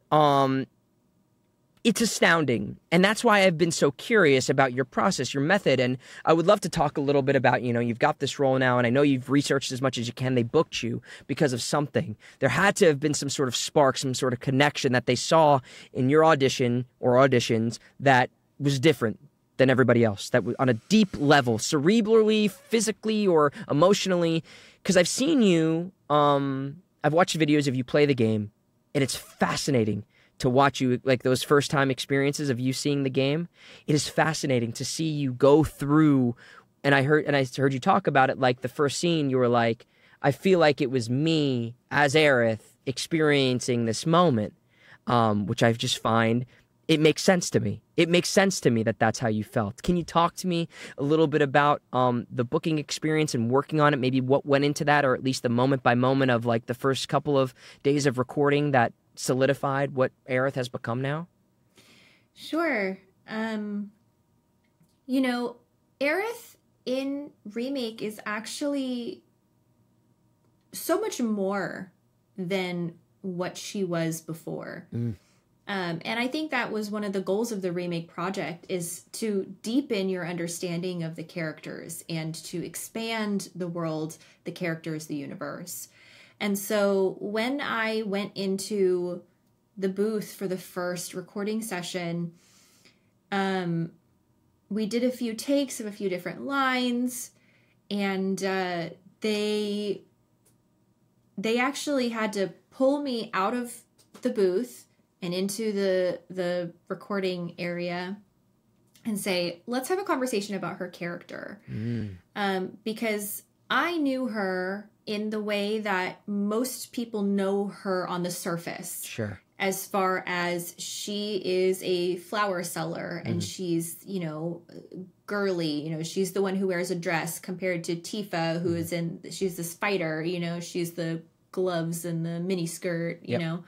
It's astounding. And that's why I've been so curious about your process, your method. And I would love to talk a little bit about, you know, you've got this role now and I know you've researched as much as you can. They booked you because of something. There had to have been some sort of spark, some sort of connection that they saw in your audition or auditions that was different than everybody else, that was on a deep level, cerebrally, physically, or emotionally. Because I've seen you, I've watched videos of you play the game and it's fascinating to watch you, like those first time experiences of you seeing the game. It is fascinating to see you go through, and I heard you talk about it, like the first scene, you were like, I feel like it was me as Aerith experiencing this moment, which I just find, it makes sense to me. It makes sense to me that that's how you felt. Can you talk to me a little bit about the booking experience and working on it, maybe what went into that, or at least the moment by moment of like the first couple of days of recording that solidified what Aerith has become now? Sure. You know, Aerith in Remake is actually so much more than what she was before. And I think that was one of the goals of the Remake project, is to deepen your understanding of the characters and to expand the world, the characters, the universe. And so when I went into the booth for the first recording session, we did a few takes of a few different lines, and they actually had to pull me out of the booth and into the recording area and say, let's have a conversation about her character. Because I knew her in the way that most people know her on the surface. Sure. As far as she is a flower seller and she's, you know, girly, you know, she's the one who wears a dress, compared to Tifa, who is in, she's this fighter, you know, she's the gloves and the mini skirt, you know.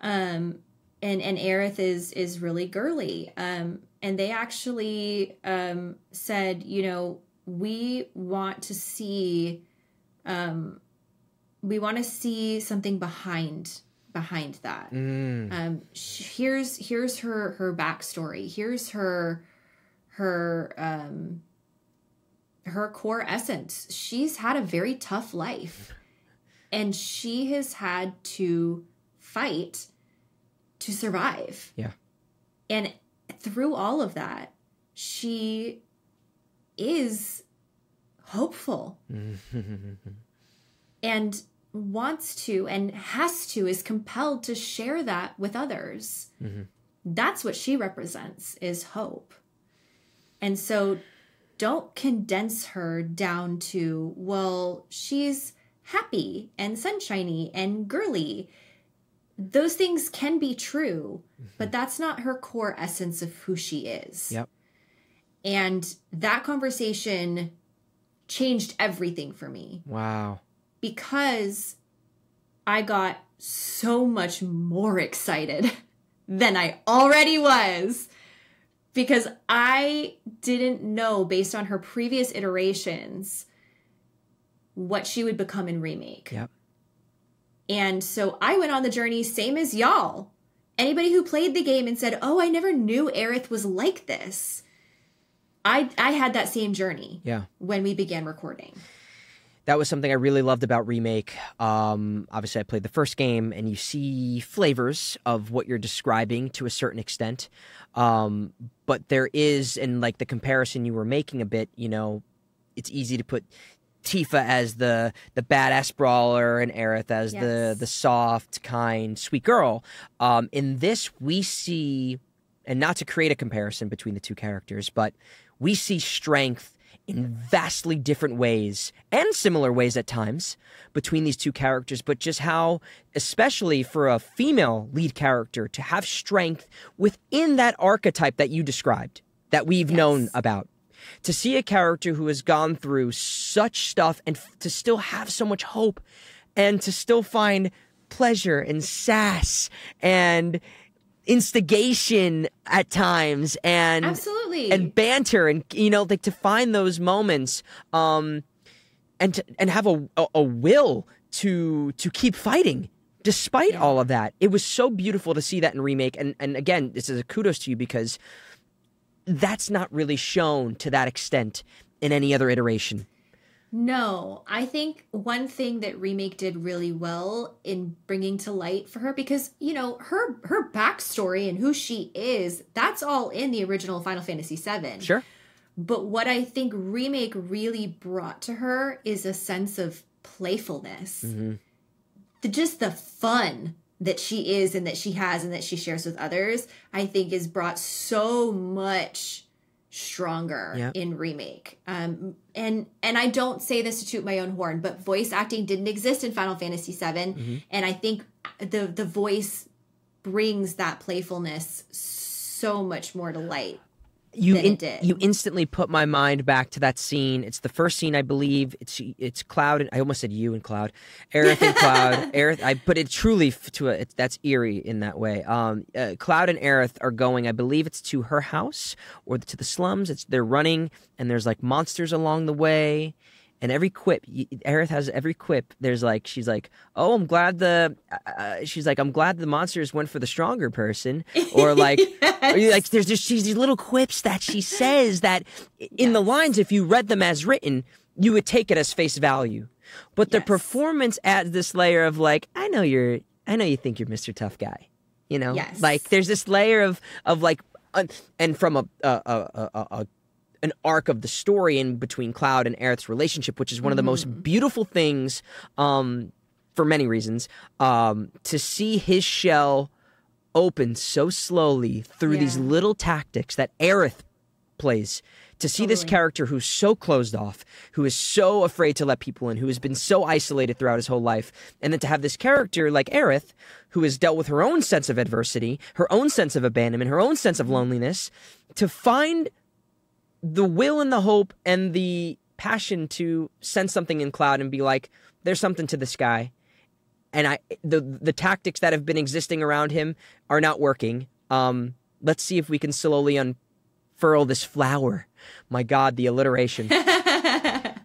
And Aerith is really girly. And they actually said, you know, we want to see something behind that. Here's her backstory. Here's her core essence. She's had a very tough life, and she has had to fight to survive. Yeah. And through all of that, she is hopeful and wants to and has to, is compelled to share that with others. That's what she represents, is hope. And so don't condense her down to, well, she's happy and sunshiny and girly. Those things can be true, but that's not her core essence of who she is. And that conversation changed everything for me. Wow. Because I got so much more excited than I already was, because I didn't know, based on her previous iterations, what she would become in Remake. And so I went on the journey, same as y'all. Anybody who played the game and said, oh, I never knew Aerith was like this, I had that same journey when we began recording. That was something I really loved about Remake. Obviously, I played the first game, and you see flavors of what you're describing to a certain extent. But there is, and like the comparison you were making a bit, you know, it's easy to put Tifa as the badass brawler and Aerith as the soft, kind, sweet girl. In this, we see, and not to create a comparison between the two characters, but we see strength in vastly different ways and similar ways at times between these two characters, but just how, especially for a female lead character, to have strength within that archetype that you described, that we've known about. To see a character who has gone through such stuff and to still have so much hope and to still find pleasure and sass and instigation at times and absolutely and banter and, you know, like to find those moments and have a will to keep fighting despite all of that. It was so beautiful to see that in Remake. And again, this is a kudos to you because that's not really shown to that extent in any other iteration. No, I think one thing that Remake did really well in bringing to light for her, because, you know, her backstory and who she is, that's all in the original Final Fantasy VII. Sure. But what I think Remake really brought to her is a sense of playfulness. Mm-hmm. Just the fun that she is and that she has and that she shares with others, I think is brought so much stronger in Remake. And I don't say this to toot my own horn, but voice acting didn't exist in Final Fantasy VII. Mm-hmm. And I think the voice brings that playfulness so much more to light than it did. You instantly put my mind back to that scene. It's the first scene, I believe. It's Cloud and I almost said you and Cloud, Aerith and Cloud. Aerith, I put it truly to a, that's eerie in that way. Cloud and Aerith are going, I believe it's to her house or to the slums. They're running and there's like monsters along the way. And every quip, Aerith has every quip. There's like, she's like, oh, I'm glad the, she's like, I'm glad the monsters went for the stronger person. Or like, or like there's just these little quips that she says that in the lines, if you read them as written, you would take it as face value. But the performance adds this layer of like, I know you think you're Mr. Tough Guy. You know, like there's this layer of like, and from an arc of the story in between Cloud and Aerith's relationship, which is one of the most beautiful things for many reasons, to see his shell open so slowly through these little tactics that Aerith plays. To see this character who's so closed off, who is so afraid to let people in, who has been so isolated throughout his whole life, and then to have this character like Aerith, who has dealt with her own sense of adversity, her own sense of abandonment, her own sense of loneliness, to find the will and the hope and the passion to sense something in Cloud and be like, there's something to this guy. And the tactics that have been existing around him are not working. Let's see if we can slowly unfurl this flower. My God, the alliteration. But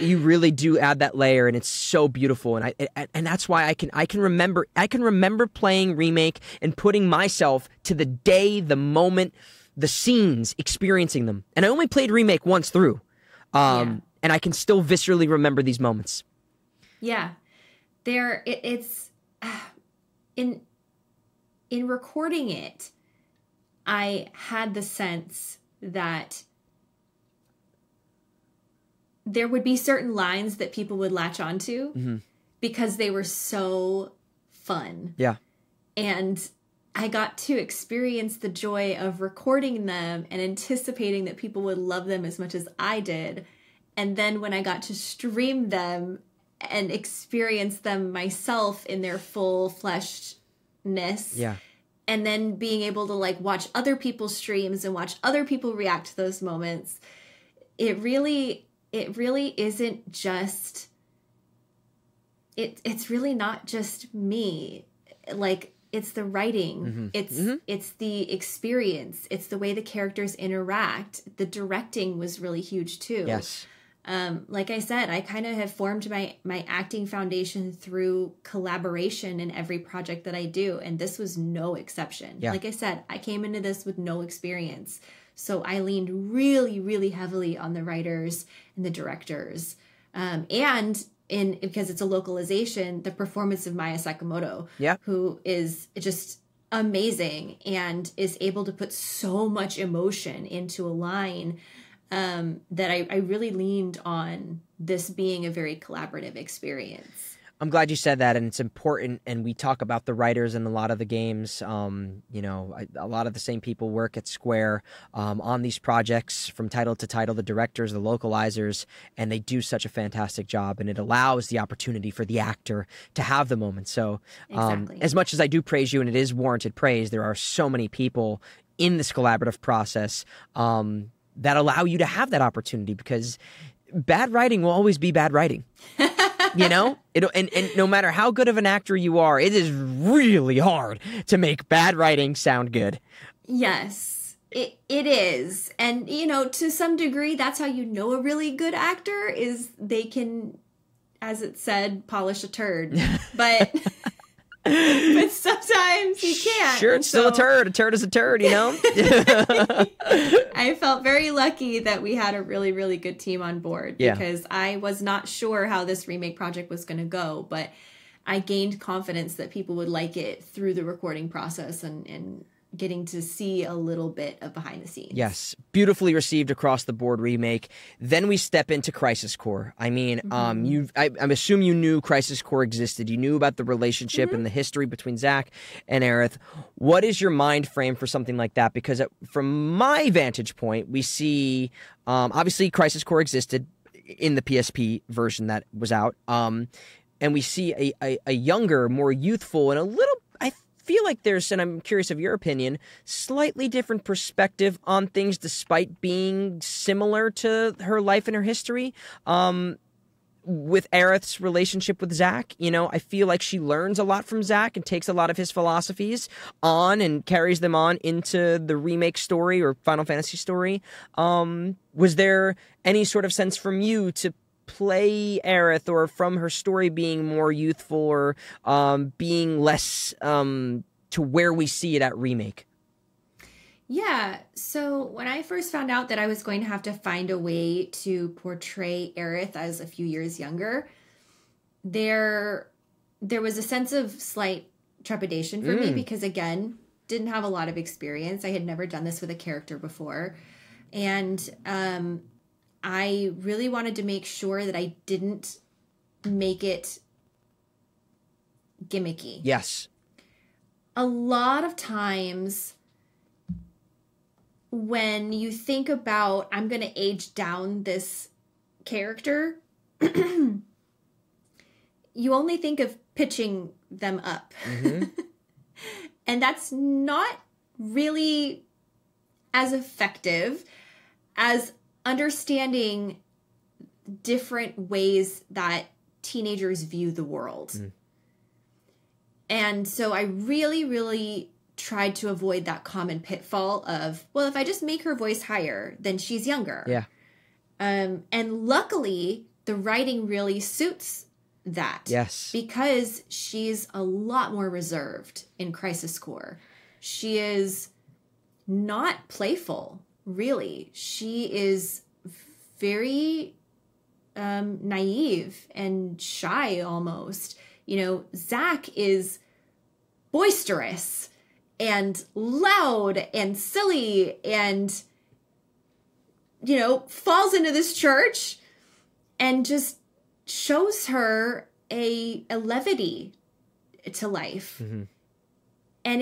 you really do add that layer and it's so beautiful. And and that's why I can remember playing Remake and putting myself to the day, the moment, the scenes, experiencing them. And I only played Remake once through. And I can still viscerally remember these moments. Yeah. In recording it, I had the sense that there would be certain lines that people would latch onto because they were so fun. Yeah. And I got to experience the joy of recording them and anticipating that people would love them as much as I did. And then when I got to stream them and experience them myself in their full fleshedness, and then being able to like watch other people's streams and watch other people react to those moments, it really isn't just, it's really not just me. Like, it's the writing, it's the experience, it's the way the characters interact. The directing was really huge too. Yes. Like I said, I kind of have formed my acting foundation through collaboration in every project that I do, and this was no exception. Yeah. Like I said, I came into this with no experience. So I leaned really, really heavily on the writers and the directors. Because it's a localization, the performance of Maya Sakamoto, who is just amazing and is able to put so much emotion into a line that I really leaned on this being a very collaborative experience. I'm glad you said that, and it's important. And we talk about the writers in a lot of the games. You know, a lot of the same people work at Square on these projects from title to title, the directors, the localizers, and they do such a fantastic job. And it allows the opportunity for the actor to have the moment. So exactly. As much as I do praise you, and it is warranted praise, there are so many people in this collaborative process that allow you to have that opportunity, because bad writing will always be bad writing. You know, and no matter how good of an actor you are, it is really hard to make bad writing sound good. Yes, it is. And, you know, to some degree, that's how you know a really good actor is they can, as it said, polish a turd. But, but sometimes you can't. Sure, it's still a turd. A turd is a turd, you know? I felt very lucky that we had a really, really good team on board, yeah, because I was not sure how this remake project was going to go, but I gained confidence that people would like it through the recording process and getting to see a little bit of behind the scenes. Yes, beautifully received across the board remake. Then we step into Crisis Core. I mean, I assume you knew Crisis Core existed. You knew about the relationship and the history between Zack and Aerith. What is your mind frame for something like that? Because from my vantage point, we see, obviously Crisis Core existed in the PSP version that was out. And we see a younger, more youthful, and a little, feel like there's, and I'm curious of your opinion, slightly different perspective on things despite being similar to her life and her history. With Aerith's relationship with Zack, you know, I feel like she learns a lot from Zack and takes a lot of his philosophies on and carries them on into the remake story or Final Fantasy story. Was there any sort of sense from you to play Aerith, or from her story being more youthful, or being less to where we see it at remake? Yeah, so when I first found out that I was going to have to find a way to portray Aerith as a few years younger, there was a sense of slight trepidation for me, because again, didn't have a lot of experience. I had never done this with a character before, and I really wanted to make sure that I didn't make it gimmicky. Yes. A lot of times when you think about, I'm going to age down this character, you only think of pitching them up. And that's not really as effective as understanding different ways that teenagers view the world. And so I really, really tried to avoid that common pitfall of, well, if I just make her voice higher, then she's younger. Yeah. And luckily, the writing really suits that. Yes. Because she's a lot more reserved in Crisis Core. She is not playful. Really, she is very naive and shy almost. You know, Zack is boisterous and loud and silly and, you know, falls into this church and just shows her a levity to life. And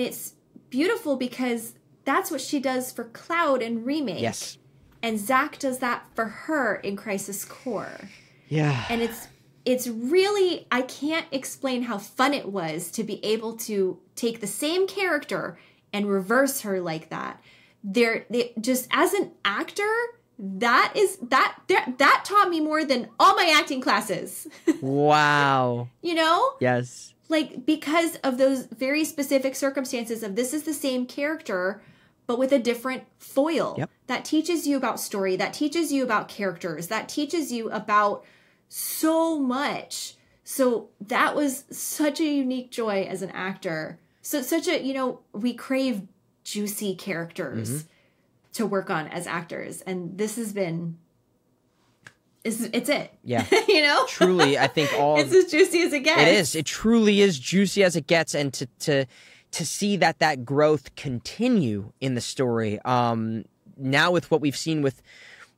it's beautiful because that's what she does for Cloud in Remake. Yes. And Zack does that for her in Crisis Core. Yeah. And it's really, I can't explain how fun it was to be able to take the same character and reverse her like that. Just as an actor, that taught me more than all my acting classes. Wow. You know? Yes. Like, because of those very specific circumstances of this is the same character, but with a different foil. Yep. That teaches you about story, that teaches you about characters, that teaches you about so much. So that was such a unique joy as an actor. So such a, you know, we crave juicy characters to work on as actors. And this has been, it's it. Yeah. You know? Truly, I think all... It's as juicy as it gets. It is. It truly is juicy as it gets. And to see that growth continue in the story, now with what we've seen with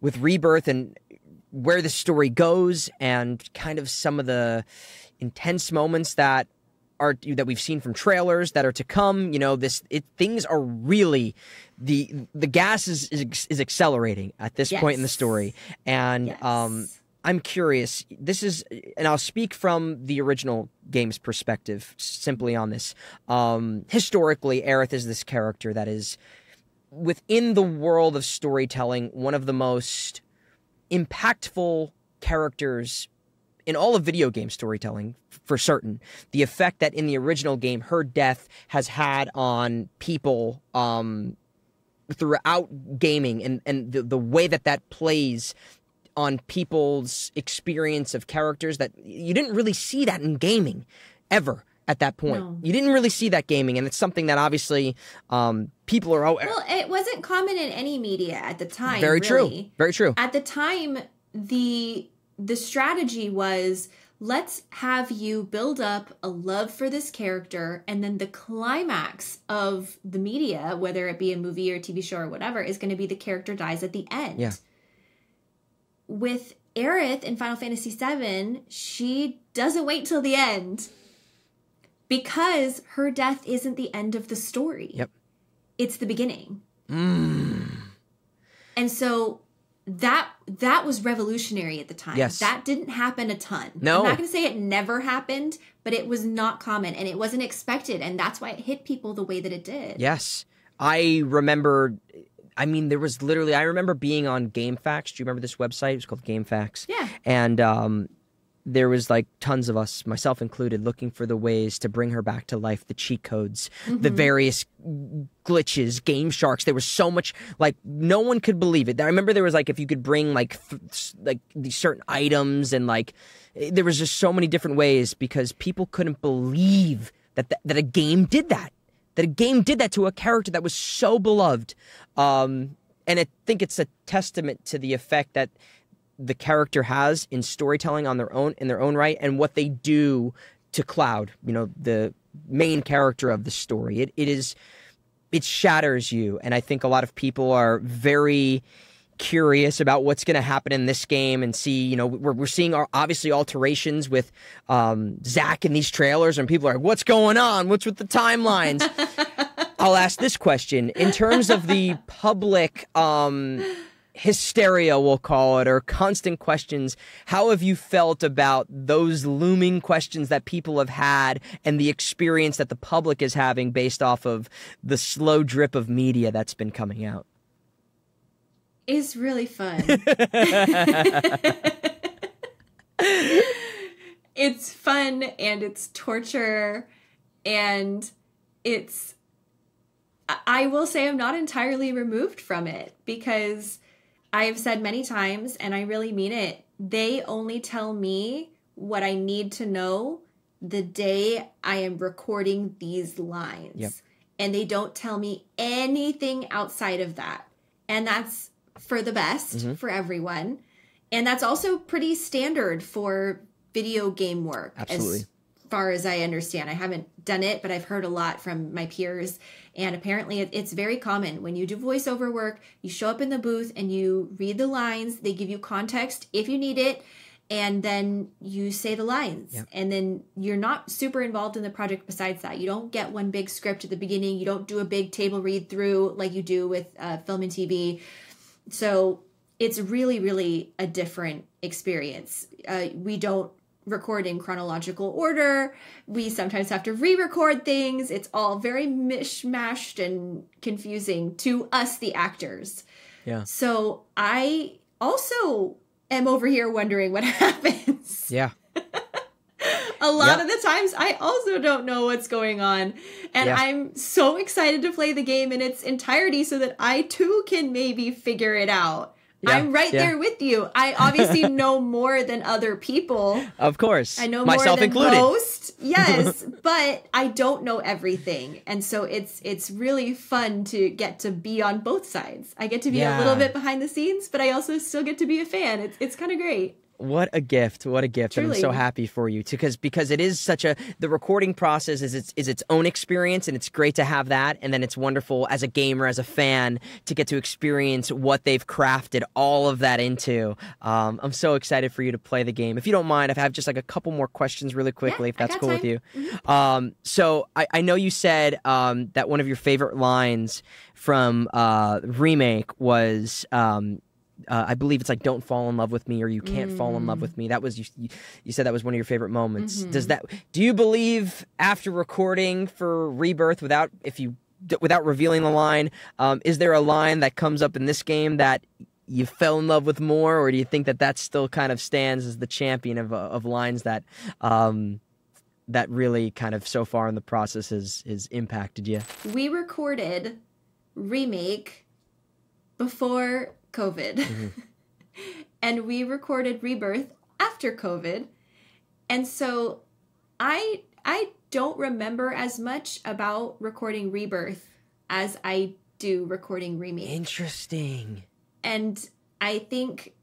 Rebirth and where the story goes and kind of some of the intense moments that are that we've seen from trailers that are to come. You know, things are really the gas is accelerating at this point in the story, and I'm curious. This is, and I'll speak from the original game's perspective simply on this. Historically, Aerith is this character that is, within the world of storytelling, one of the most impactful characters in all of video game storytelling, for certain. The effect that in the original game her death has had on people throughout gaming, and the way that that plays on people's experience of characters, that you didn't really see that in gaming ever at that point. No. You didn't really see that gaming, and it's something that obviously people are... Well, it wasn't common in any media at the time. Very really. True. Very true. At the time, the strategy was, let's have you build up a love for this character, and then the climax of the media, whether it be a movie or a TV show or whatever, is going to be the character dies at the end. Yeah. With Aerith in Final Fantasy VII, she doesn't wait till the end because her death isn't the end of the story. Yep. It's the beginning. Mm. And so that was revolutionary at the time. Yes. That didn't happen a ton. No. I'm not going to say it never happened, but it was not common and it wasn't expected. And that's why it hit people the way that it did. Yes. I remember... I mean, there was literally... I remember being on GameFAQs. Do you remember this website? It was called GameFAQs. Yeah. And there was, like, tons of us, myself included, looking for the ways to bring her back to life, the cheat codes, the various glitches, Game Sharks. There was so much... Like, no one could believe it. I remember there was, like, if you could bring, like these certain items and, like... There was just so many different ways because people couldn't believe that that a game did that. That a game did that to a character that was so beloved. And I think it's a testament to the effect that the character has in storytelling on their own, in their own right, and what they do to Cloud, you know, the main character of the story. It shatters you. And I think a lot of people are very curious about what's going to happen in this game and see, you know, we're seeing obviously alterations with Zack in these trailers, and people are like, what's going on? What's with the timelines? I'll ask this question. In terms of the public hysteria, we'll call it, or constant questions, how have you felt about those looming questions that people have had and the experience that the public is having based off of the slow drip of media that's been coming out? Is really fun. It's fun and it's torture, and it's... I will say I'm not entirely removed from it because I have said many times, and I really mean it, they only tell me what I need to know the day I am recording these lines. Yep. And they don't tell me anything outside of that. And that's for the best, for everyone. And that's also pretty standard for video game work. Absolutely. As far as I understand. I haven't done it, but I've heard a lot from my peers. And apparently it's very common. When you do voiceover work, you show up in the booth and you read the lines. They give you context if you need it. And then you say the lines. Yep. And then you're not super involved in the project besides that. You don't get one big script at the beginning. You don't do a big table read through like you do with film and TV. So it's really, really a different experience. We don't record in chronological order. We sometimes have to re-record things. It's all very mishmashed and confusing to us, the actors. Yeah. So I also am over here wondering what happens. Yeah. A lot of the times I also don't know what's going on, and I'm so excited to play the game in its entirety so that I too can maybe figure it out. Yeah. I'm right there with you. I obviously know more than other people. Of course. I know myself more than most. Yes, but I don't know everything. And so it's really fun to get to be on both sides. I get to be a little bit behind the scenes, but I also still get to be a fan. It's kind of great. What a gift. What a gift. Truly. And I'm so happy for you too, because it is such a, the recording process is its own experience, and it's great to have that. And then it's wonderful as a gamer, as a fan, to get to experience what they've crafted all of that into. I'm so excited for you to play the game. If you don't mind, I have just like a couple more questions really quickly, if that's cool with you. So I know you said that one of your favorite lines from Remake was, I believe it's like, "Don't fall in love with me," or "You can't fall in love with me." That was, you said that was one of your favorite moments. Does that, do you believe after recording for Rebirth, without revealing the line, is there a line that comes up in this game that you fell in love with more, or do you think that that still kind of stands as the champion of lines that that really kind of so far in the process has impacted you? We recorded Remake before COVID. And we recorded Rebirth after COVID. And so I don't remember as much about recording Rebirth as I do recording Remake. Interesting. And I think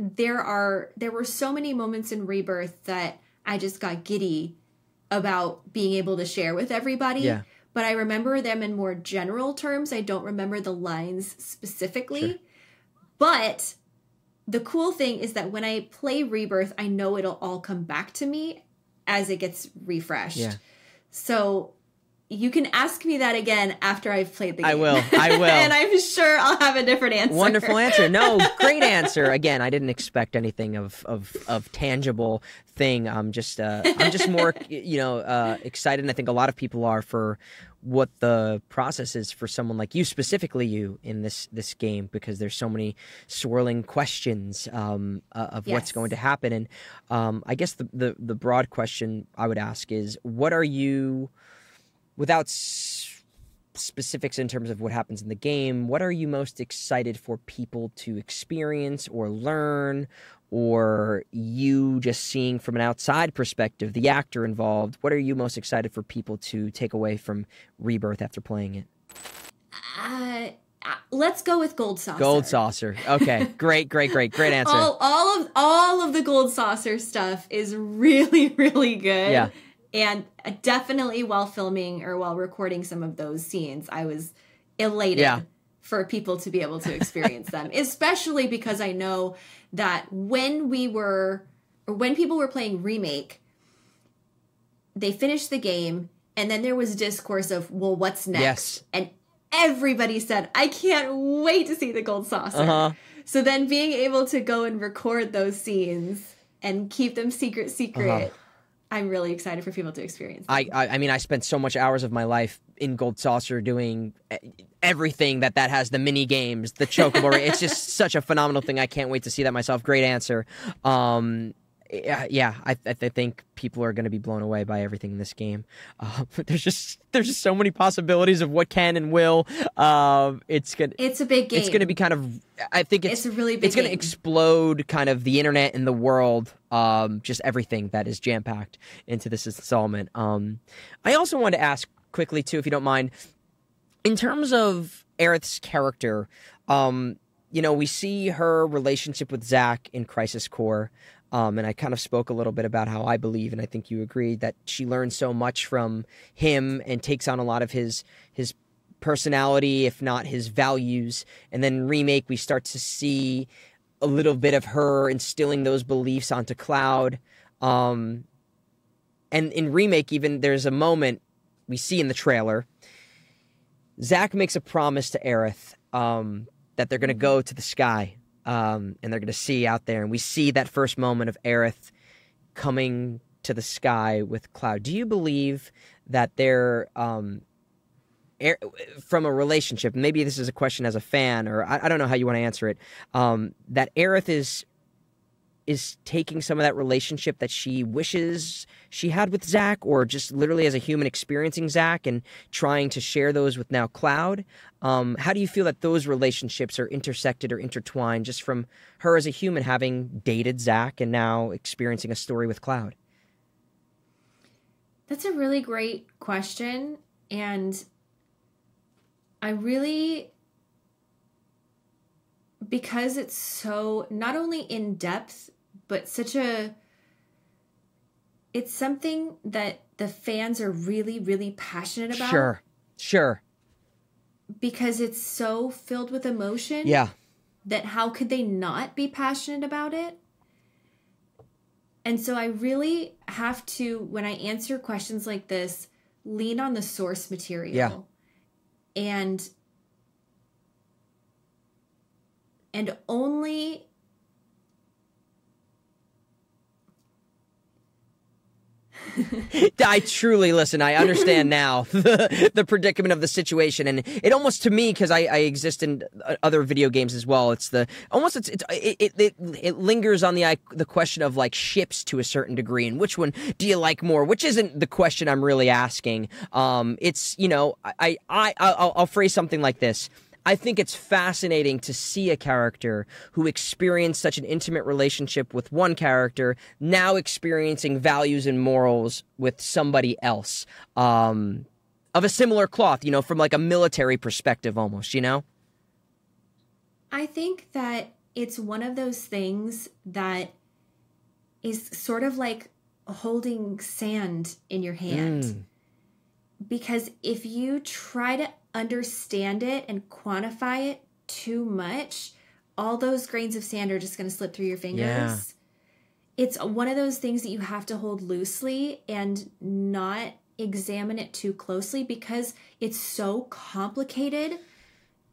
there were so many moments in Rebirth that I just got giddy about being able to share with everybody. Yeah. But I remember them in more general terms. I don't remember the lines specifically. Sure. But the cool thing is that when I play Rebirth, I know it'll all come back to me as it gets refreshed. Yeah. So you can ask me that again after I've played the game. I will. I will. And I'm sure I'll have a different answer. Wonderful answer. No, great answer. Again, I didn't expect anything of tangible thing. I'm just more, excited. And I think a lot of people are for what the process is for someone like you, specifically you, in this game, because there's so many swirling questions of what's going to happen. And I guess the broad question I would ask is, what are you, without specifics in terms of what happens in the game, what are you most excited for people to experience or learn, or you just seeing from an outside perspective, the actor involved, what are you most excited for people to take away from Rebirth after playing it? Let's go with Gold Saucer. Gold Saucer. Okay. Great answer. All of the Gold Saucer stuff is really, really good. Yeah. And definitely while filming or while recording some of those scenes, I was elated for people to be able to experience them, especially because I know that when people were playing Remake, they finished the game and then there was discourse of, well, what's next? Yes. And everybody said, I can't wait to see the Gold Saucer. So then being able to go and record those scenes and keep them secret, I'm really excited for people to experience. I mean, I spent so much hours of my life in Gold Saucer doing everything that has, the mini games, the chocobo. It's just such a phenomenal thing. I can't wait to see that myself. Great answer. I think people are going to be blown away by everything in this game. There's just so many possibilities of what can and will. It's a big game. It's going to be kind of, I think it's a really big. It's going to explode kind of the internet and the world. Just everything that is jam packed into this installment. I also wanted to ask quickly too, if you don't mind, in terms of Aerith's character. We see her relationship with Zack in Crisis Core. And I kind of spoke a little bit about how I believe, and I think you agreed, that she learns so much from him and takes on a lot of his personality, if not his values. And then Remake, we start to see a little bit of her instilling those beliefs onto Cloud. And in Remake, even there's a moment we see in the trailer. Zack makes a promise to Aerith that they're going to go to the sky. And they're going to see out there. And we see that first moment of Aerith coming to the sky with Cloud. Do you believe that they're, from a relationship, maybe this is a question as a fan, or I don't know how you want to answer it, that Aerith is taking some of that relationship that she wishes she had with Zack, or just literally as a human experiencing Zack and trying to share those with now Cloud? How do you feel that those relationships are intersected or intertwined, just from her as a human having dated Zack and now experiencing a story with Cloud? That's a really great question. And I really, because it's so not only in depth, but such a... It's something that the fans are really, really passionate about. Sure, sure. Because it's so filled with emotion. Yeah. That how could they not be passionate about it? And so I really have to, when I answer questions like this, lean on the source material. Yeah. And only... I truly, listen, I understand now the predicament of the situation, and it almost, to me, because I exist in other video games as well, it's the almost it lingers on the question of like ships to a certain degree, and which one do you like more, which isn't the question I'm really asking. It's, you know, I'll phrase something like this. I think it's fascinating to see a character who experienced such an intimate relationship with one character now experiencing values and morals with somebody else, of a similar cloth, you know, from like a military perspective almost, you know? I think that it's one of those things that is sort of like holding sand in your hand. Mm. Because if you try to understand it and quantify it too much, all those grains of sand are just going to slip through your fingers. Yeah. It's one of those things that you have to hold loosely and not examine it too closely, because it's so complicated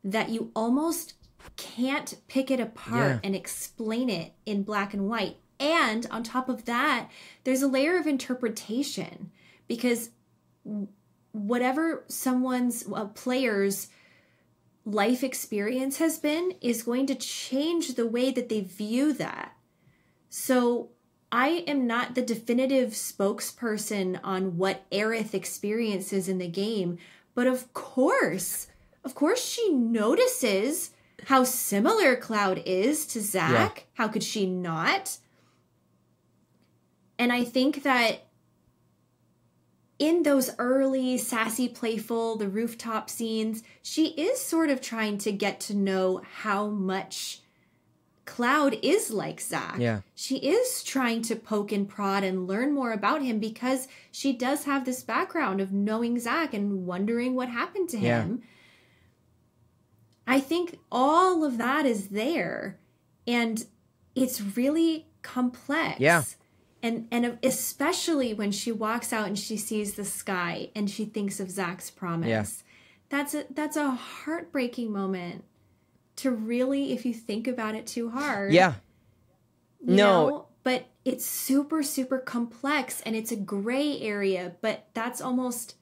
that you almost can't pick it apart. Yeah. And explain it in black and white. And on top of that, there's a layer of interpretation, because whatever someone's player's life experience has been is going to change the way that they view that. So I am not the definitive spokesperson on what Aerith experiences in the game, but of course she notices how similar Cloud is to Zack. Yeah. How could she not? And I think that in those early, sassy, playful, the rooftop scenes, she is sort of trying to get to know how much Cloud is like Zack. Yeah. She is trying to poke and prod and learn more about him, because she does have this background of knowing Zack and wondering what happened to him. I think all of that is there, and it's really complex. Yeah. And especially when she walks out and she sees the sky and she thinks of Zack's promise. Yeah. That's a heartbreaking moment to really, if you think about it too hard. Yeah. No, but it's super, super complex, and it's a gray area, but that's almost...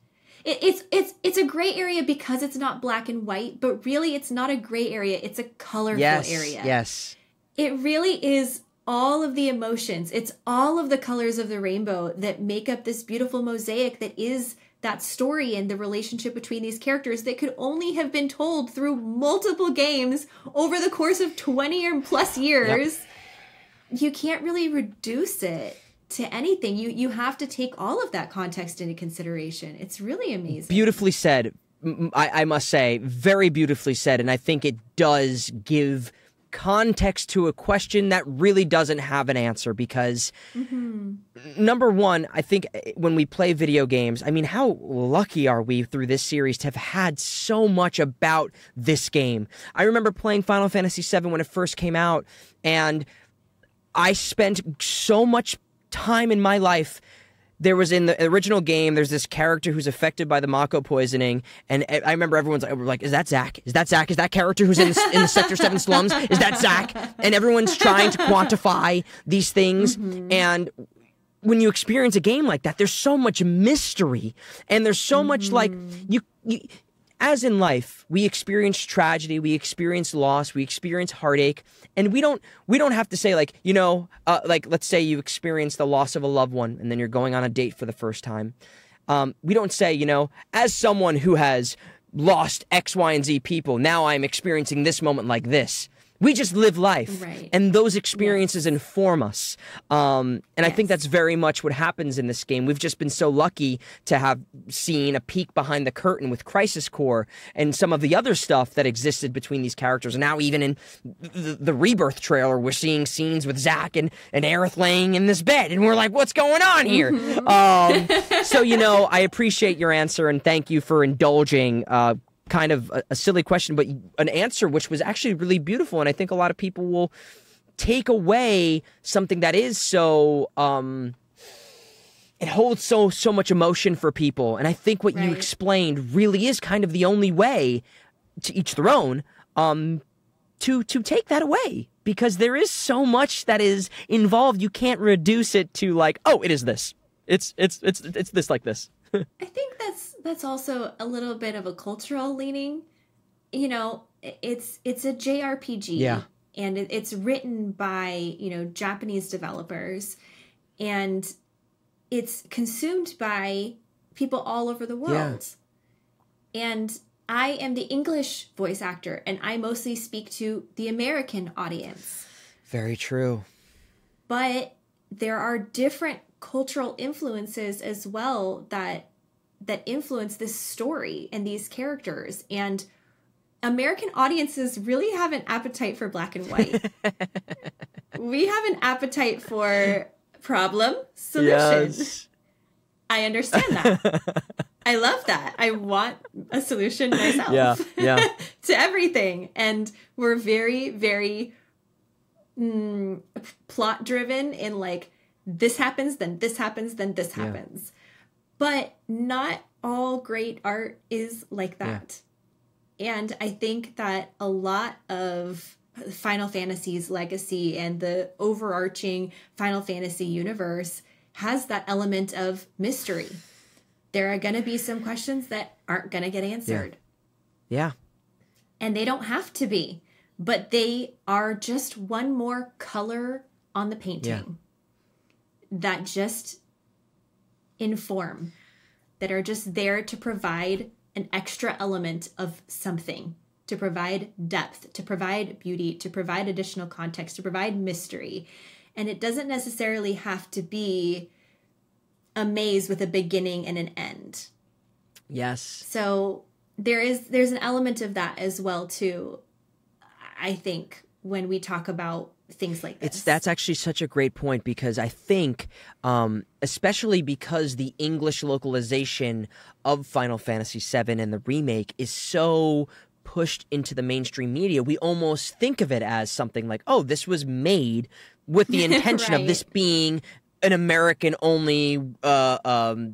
It's a gray area because it's not black and white, but really it's not a gray area. It's a colorful area. Yes. It really is... all of the emotions, it's all of the colors of the rainbow that make up this beautiful mosaic that is that story and the relationship between these characters that could only have been told through multiple games over the course of 20 or plus years. Yep. You can't really reduce it to anything. You have to take all of that context into consideration. It's really amazing. Beautifully said, I must say. Very beautifully said. And I think it does give context to a question that really doesn't have an answer, because number one, I think when we play video games, I mean, how lucky are we through this series to have had so much about this game? I remember playing Final Fantasy VII when it first came out, and I spent so much time in my life. There was, in the original game, there's this character who's affected by the Mako poisoning, and I remember everyone's like, is that Zack? Is that Zack? Is that character who's in the Sector 7 slums? Is that Zack? And everyone's trying to quantify these things, and when you experience a game like that, there's so much mystery, and there's so much, like, you as in life, we experience tragedy, we experience loss, we experience heartache, and we don't have to say, like, you know, like, let's say you experience the loss of a loved one and then you're going on a date for the first time. We don't say, you know, as someone who has lost X, Y, and Z people, now I'm experiencing this moment like this. We just live life. Right. And those experiences inform us. And I think that's very much what happens in this game. We've just been so lucky to have seen a peek behind the curtain with Crisis Core and some of the other stuff that existed between these characters. And now even in the Rebirth trailer, we're seeing scenes with Zack and Aerith laying in this bed. And we're like, what's going on here? So, you know, I appreciate your answer and thank you for indulging kind of a silly question, but an answer which was actually really beautiful. And I think a lot of people will take away something that is so, it holds so much emotion for people. And I think what you explained really is kind of the only way, to each their own, to take that away, because there is so much that is involved. You can't reduce it to like, oh, it is this. It's this like this. I think that's also a little bit of a cultural leaning. You know, it's a JRPG, and it's written by, you know, Japanese developers, and it's consumed by people all over the world. Yeah. And I am the English voice actor, and I mostly speak to the American audience. Very true. But there are different cultural influences as well that influence this story and these characters, and American audiences really have an appetite for black and white. We have an appetite for problem, solution. Yes. I understand that. I love that. I want a solution myself to everything. And we're very, very plot driven in like, this happens, then this happens, then this happens. But not all great art is like that. Yeah. And I think that a lot of Final Fantasy's legacy and the overarching Final Fantasy universe has that element of mystery. There are going to be some questions that aren't going to get answered. Yeah. And they don't have to be, but they are just one more color on the painting that just inform, that are just there to provide an extra element of something, to provide depth, to provide beauty, to provide additional context, to provide mystery. And it doesn't necessarily have to be a maze with a beginning and an end. Yes. So there's an element of that as well too, I think, when we talk about things like this. That's actually such a great point, because I think, especially because the English localization of Final Fantasy VII and the remake is so pushed into the mainstream media, we almost think of it as something like, oh, this was made with the intention of this being an American-only you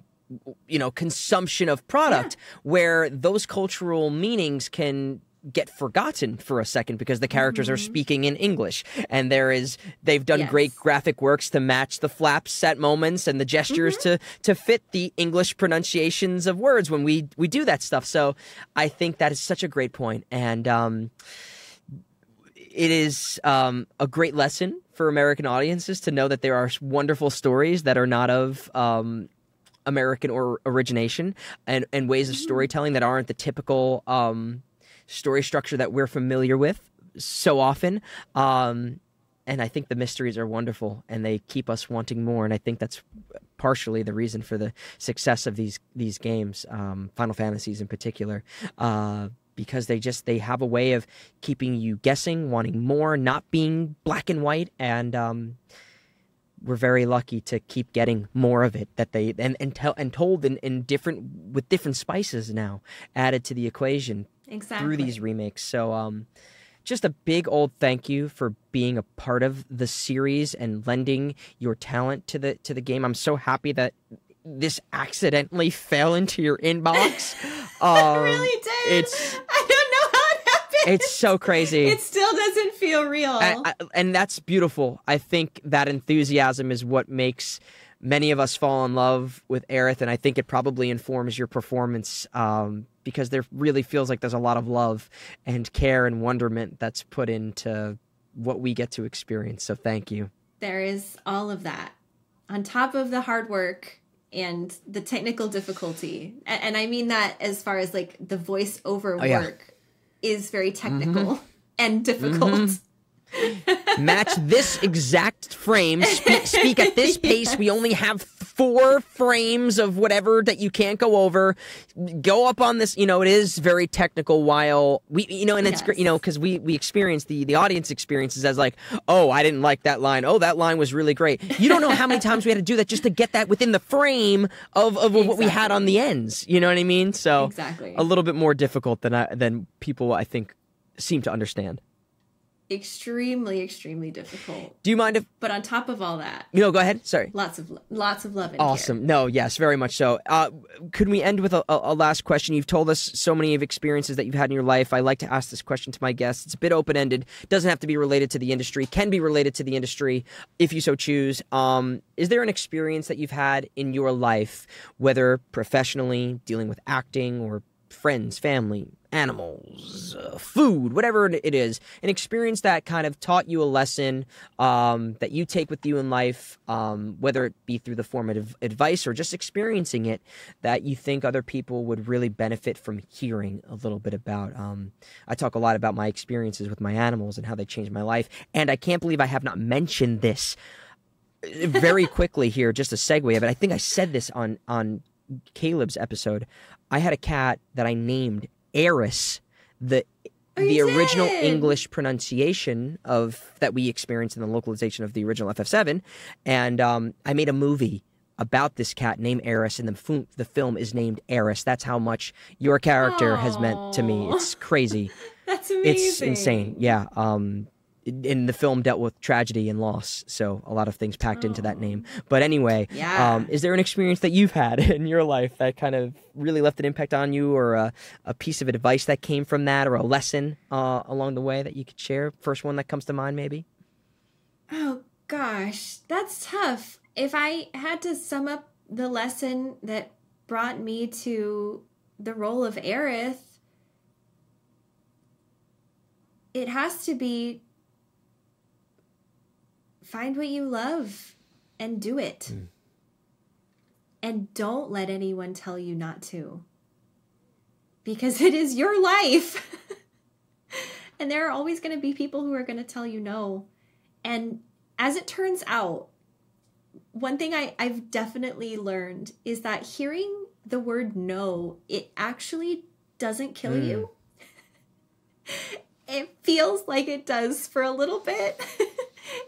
know, consumption of product, where those cultural meanings can get forgotten for a second because the characters are speaking in English, and they've done great graphic works to match the flaps at moments and the gestures to fit the English pronunciations of words when we do that stuff. So I think that is such a great point, and it is a great lesson for American audiences to know that there are wonderful stories that are not of American or origination, and ways of storytelling that aren't the typical story structure that we're familiar with so often. And I think the mysteries are wonderful, and they keep us wanting more. And I think that's partially the reason for the success of these games, Final Fantasies in particular, because they have a way of keeping you guessing, wanting more, not being black and white. And we're very lucky to keep getting more of it that they and told in different, with different spices now added to the equation. Exactly. Through these remakes. So just a big old thank you for being a part of the series and lending your talent to the game. I'm so happy that this accidentally fell into your inbox. It really did. I don't know how it happened. It's so crazy. It still doesn't feel real. And that's beautiful. I think that enthusiasm is what makes many of us fall in love with Aerith, and I think it probably informs your performance, because there really feels like there's a lot of love and care and wonderment that's put into what we get to experience. So thank you. There is all of that on top of the hard work and the technical difficulty. And I mean that as far as like the voiceover work is very technical and difficult. Match this exact frame. Speak at this pace. Yes. We only have 4 frames of whatever that you can't go over. Go up on this. You know, it is very technical. While we, you know, and it's yes. You know, because we experience the audience experiences as like, oh, I didn't like that line. Oh, that line was really great. You don't know how many times we had to do that just to get that within the frame of exactly. what we had on the ends. You know what I mean? So exactly. A little bit more difficult than people I think seem to understand. Extremely, extremely difficult. Do you mind if? But on top of all that, no, go ahead. Sorry. Lots of love in here. Awesome. No, yes, very much so. Could we end with a last question? You've told us so many of experiences that you've had in your life. I like to ask this question to my guests. It's a bit open ended. Doesn't have to be related to the industry. Can be related to the industry if you so choose. Is there an experience that you've had in your life, whether professionally dealing with acting or friends, family, animals, food, whatever it is, an experience that kind of taught you a lesson that you take with you in life, whether it be through the form of advice or just experiencing it, that you think other people would really benefit from hearing a little bit about? I talk a lot about my experiences with my animals and how they changed my life, and I can't believe I have not mentioned this very quickly here, just a segue of it. I think I said this on Caleb's episode. I had a cat that I named Eris, the original English pronunciation of that we experienced in the localization of the original FF7, and I made a movie about this cat named Eris, and the film is named Eris. That's how much your character has meant to me. It's crazy. That's amazing. It's insane. Yeah. And the film dealt with tragedy and loss, so a lot of things packed into that name. But anyway, is there an experience that you've had in your life that kind of really left an impact on you, or a piece of advice that came from that, or a lesson along the way that you could share? First one that comes to mind, maybe? Oh, gosh. That's tough. If I had to sum up the lesson that brought me to the role of Aerith, it has to be find what you love and do it. Mm. And don't let anyone tell you not to. Because it is your life. And there are always going to be people who are going to tell you no. And as it turns out, one thing I've definitely learned is that hearing the word no, it actually doesn't kill you. It feels like it does for a little bit.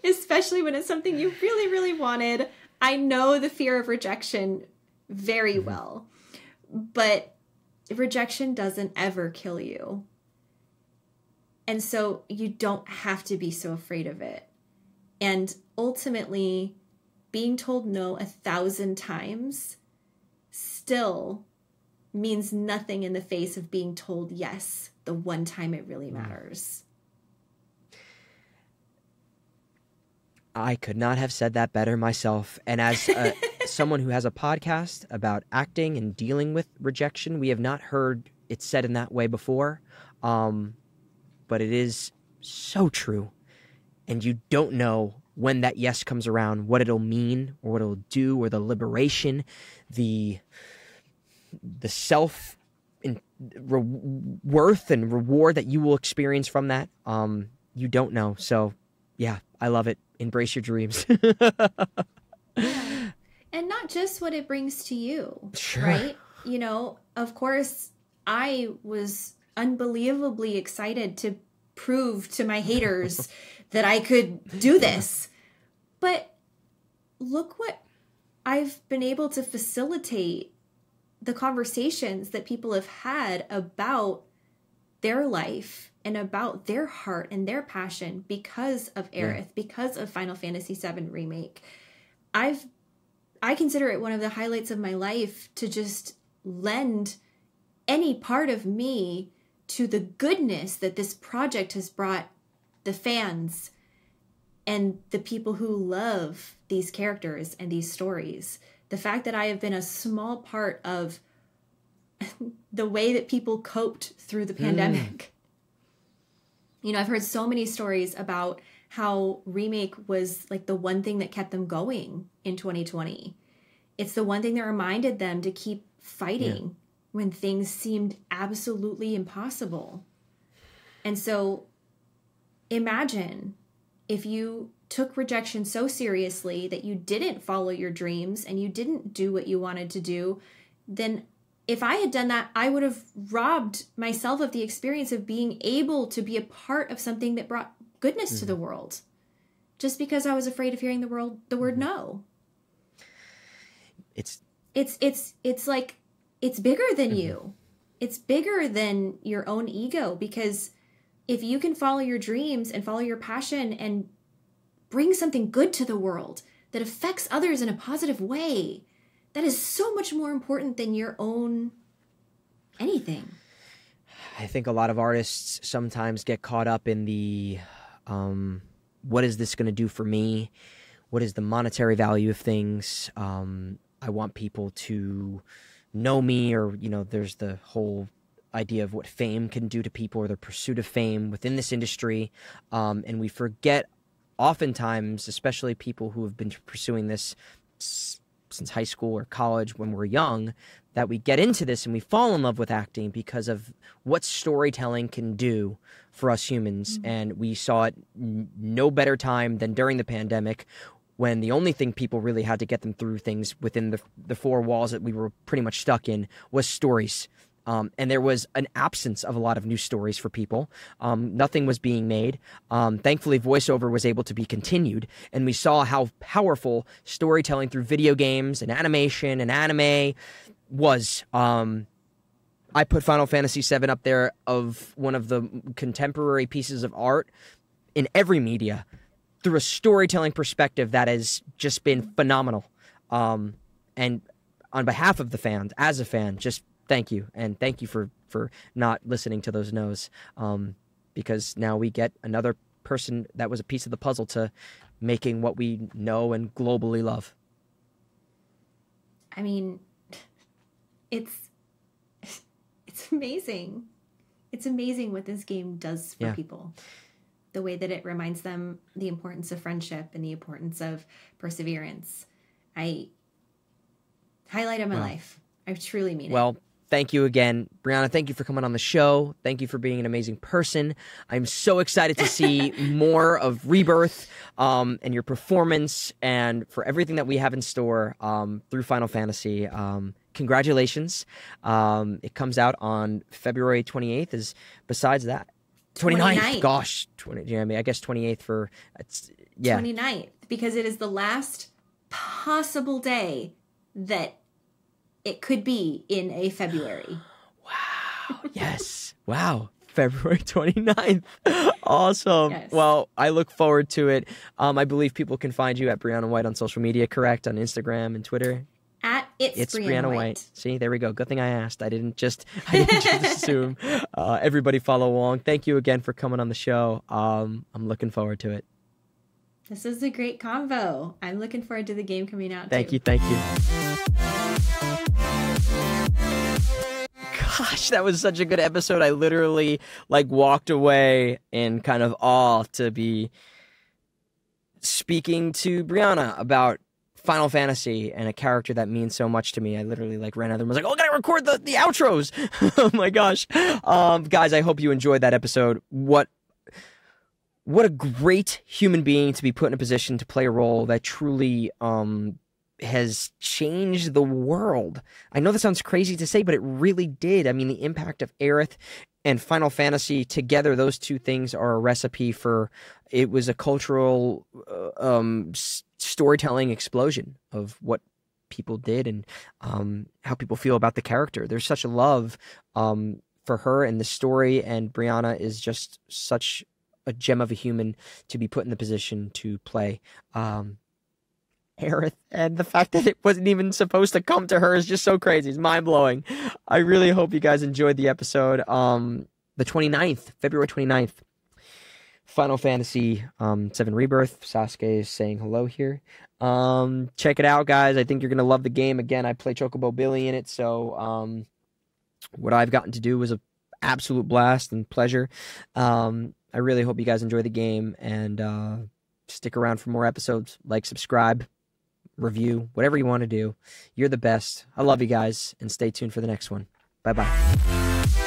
Especially when it's something you really, really wanted. I know the fear of rejection very well, but rejection doesn't ever kill you. And so you don't have to be so afraid of it. And ultimately, being told no 1,000 times still means nothing in the face of being told yes the one time it really matters. I could not have said that better myself. And as someone who has a podcast about acting and dealing with rejection, we have not heard it said in that way before. But it is so true. And you don't know when that yes comes around, what it'll mean or what it'll do, or the liberation, the self-worth and reward that you will experience from that. You don't know. So, yeah, I love it. Embrace your dreams. Yeah. And not just what it brings to you, sure. Right? You know, of course, I was unbelievably excited to prove to my haters that I could do this. But look what I've been able to facilitate, the conversations that people have had about their life and about their heart and their passion because of Aerith, because of Final Fantasy VII Remake. I consider it one of the highlights of my life to just lend any part of me to the goodness that this project has brought the fans and the people who love these characters and these stories. The fact that I have been a small part of the way that people coped through the pandemic. You know, I've heard so many stories about how Remake was like the one thing that kept them going in 2020. It's the one thing that reminded them to keep fighting when things seemed absolutely impossible. And so imagine if you took rejection so seriously that you didn't follow your dreams and you didn't do what you wanted to do, then if I had done that, I would have robbed myself of the experience of being able to be a part of something that brought goodness to the world, just because I was afraid of hearing the word no. It's like, it's bigger than you. It's bigger than your own ego, because if you can follow your dreams and follow your passion and bring something good to the world that affects others in a positive way, that is so much more important than your own anything. I think a lot of artists sometimes get caught up in the, what is this going to do for me? What is the monetary value of things? I want people to know me, or, you know, there's the whole idea of what fame can do to people, or the pursuit of fame within this industry. And we forget oftentimes, especially people who have been pursuing this since high school or college when we're young, that we get into this and we fall in love with acting because of what storytelling can do for us humans. And we saw it no better time than during the pandemic, when the only thing people really had to get them through things within the four walls that we were pretty much stuck in was stories. And there was an absence of a lot of new stories for people. Nothing was being made. Thankfully, voiceover was able to be continued, and we saw how powerful storytelling through video games and animation and anime was. I put Final Fantasy VII up there of one of the contemporary pieces of art in every media through a storytelling perspective that has just been phenomenal. And on behalf of the fans, as a fan, just thank you, and thank you for not listening to those no's, because now we get another person that was a piece of the puzzle to making what we know and globally love. I mean, it's amazing. It's amazing what this game does for people. The way that it reminds them the importance of friendship and the importance of perseverance. I highlight of my life. I truly mean it. Well, thank you again, Briana. Thank you for coming on the show. Thank you for being an amazing person. I'm so excited to see more of Rebirth, and your performance, and for everything that we have in store through Final Fantasy. Congratulations. It comes out on February 28th. Is besides that, 29th. Gosh, 20. You know what I mean? I guess 28th for 29th, because it is the last possible day that it could be in a February. Wow. Yes. Wow. February 29th. Awesome. Yes. Well, I look forward to it. I believe people can find you at Briana White on social media, correct? On Instagram and Twitter? At It's Briana White. See, there we go. Good thing I asked. I didn't just assume. Everybody follow along. Thank you again for coming on the show. I'm looking forward to it. This is a great convo. I'm looking forward to the game coming out, too. Thank you. Gosh, that was such a good episode. I literally, like, walked away in kind of awe to be speaking to Briana about Final Fantasy and a character that means so much to me. I literally, like, ran out there and was like, oh, I gotta record the outros. Oh, my gosh. Guys, I hope you enjoyed that episode. What a great human being to be put in a position to play a role that truly has changed the world. I know that sounds crazy to say, but it really did. I mean, the impact of Aerith and Final Fantasy together, those two things are a recipe for, it was a cultural storytelling explosion of what people did and how people feel about the character. There's such a love for her and the story, and Briana is just such a gem of a human to be put in the position to play Aerith, and the fact that it wasn't even supposed to come to her is just so crazy. It's mind-blowing. I really hope you guys enjoyed the episode. The 29th, February 29th, Final Fantasy VII Rebirth. Sasuke is saying hello here. Check it out, guys. I think you're going to love the game. Again, I play Chocobo Billy in it, so what I've gotten to do was an absolute blast and pleasure. I really hope you guys enjoy the game, and stick around for more episodes. Like, subscribe, review, whatever you want to do. You're the best. I love you guys, and stay tuned for the next one. Bye-bye.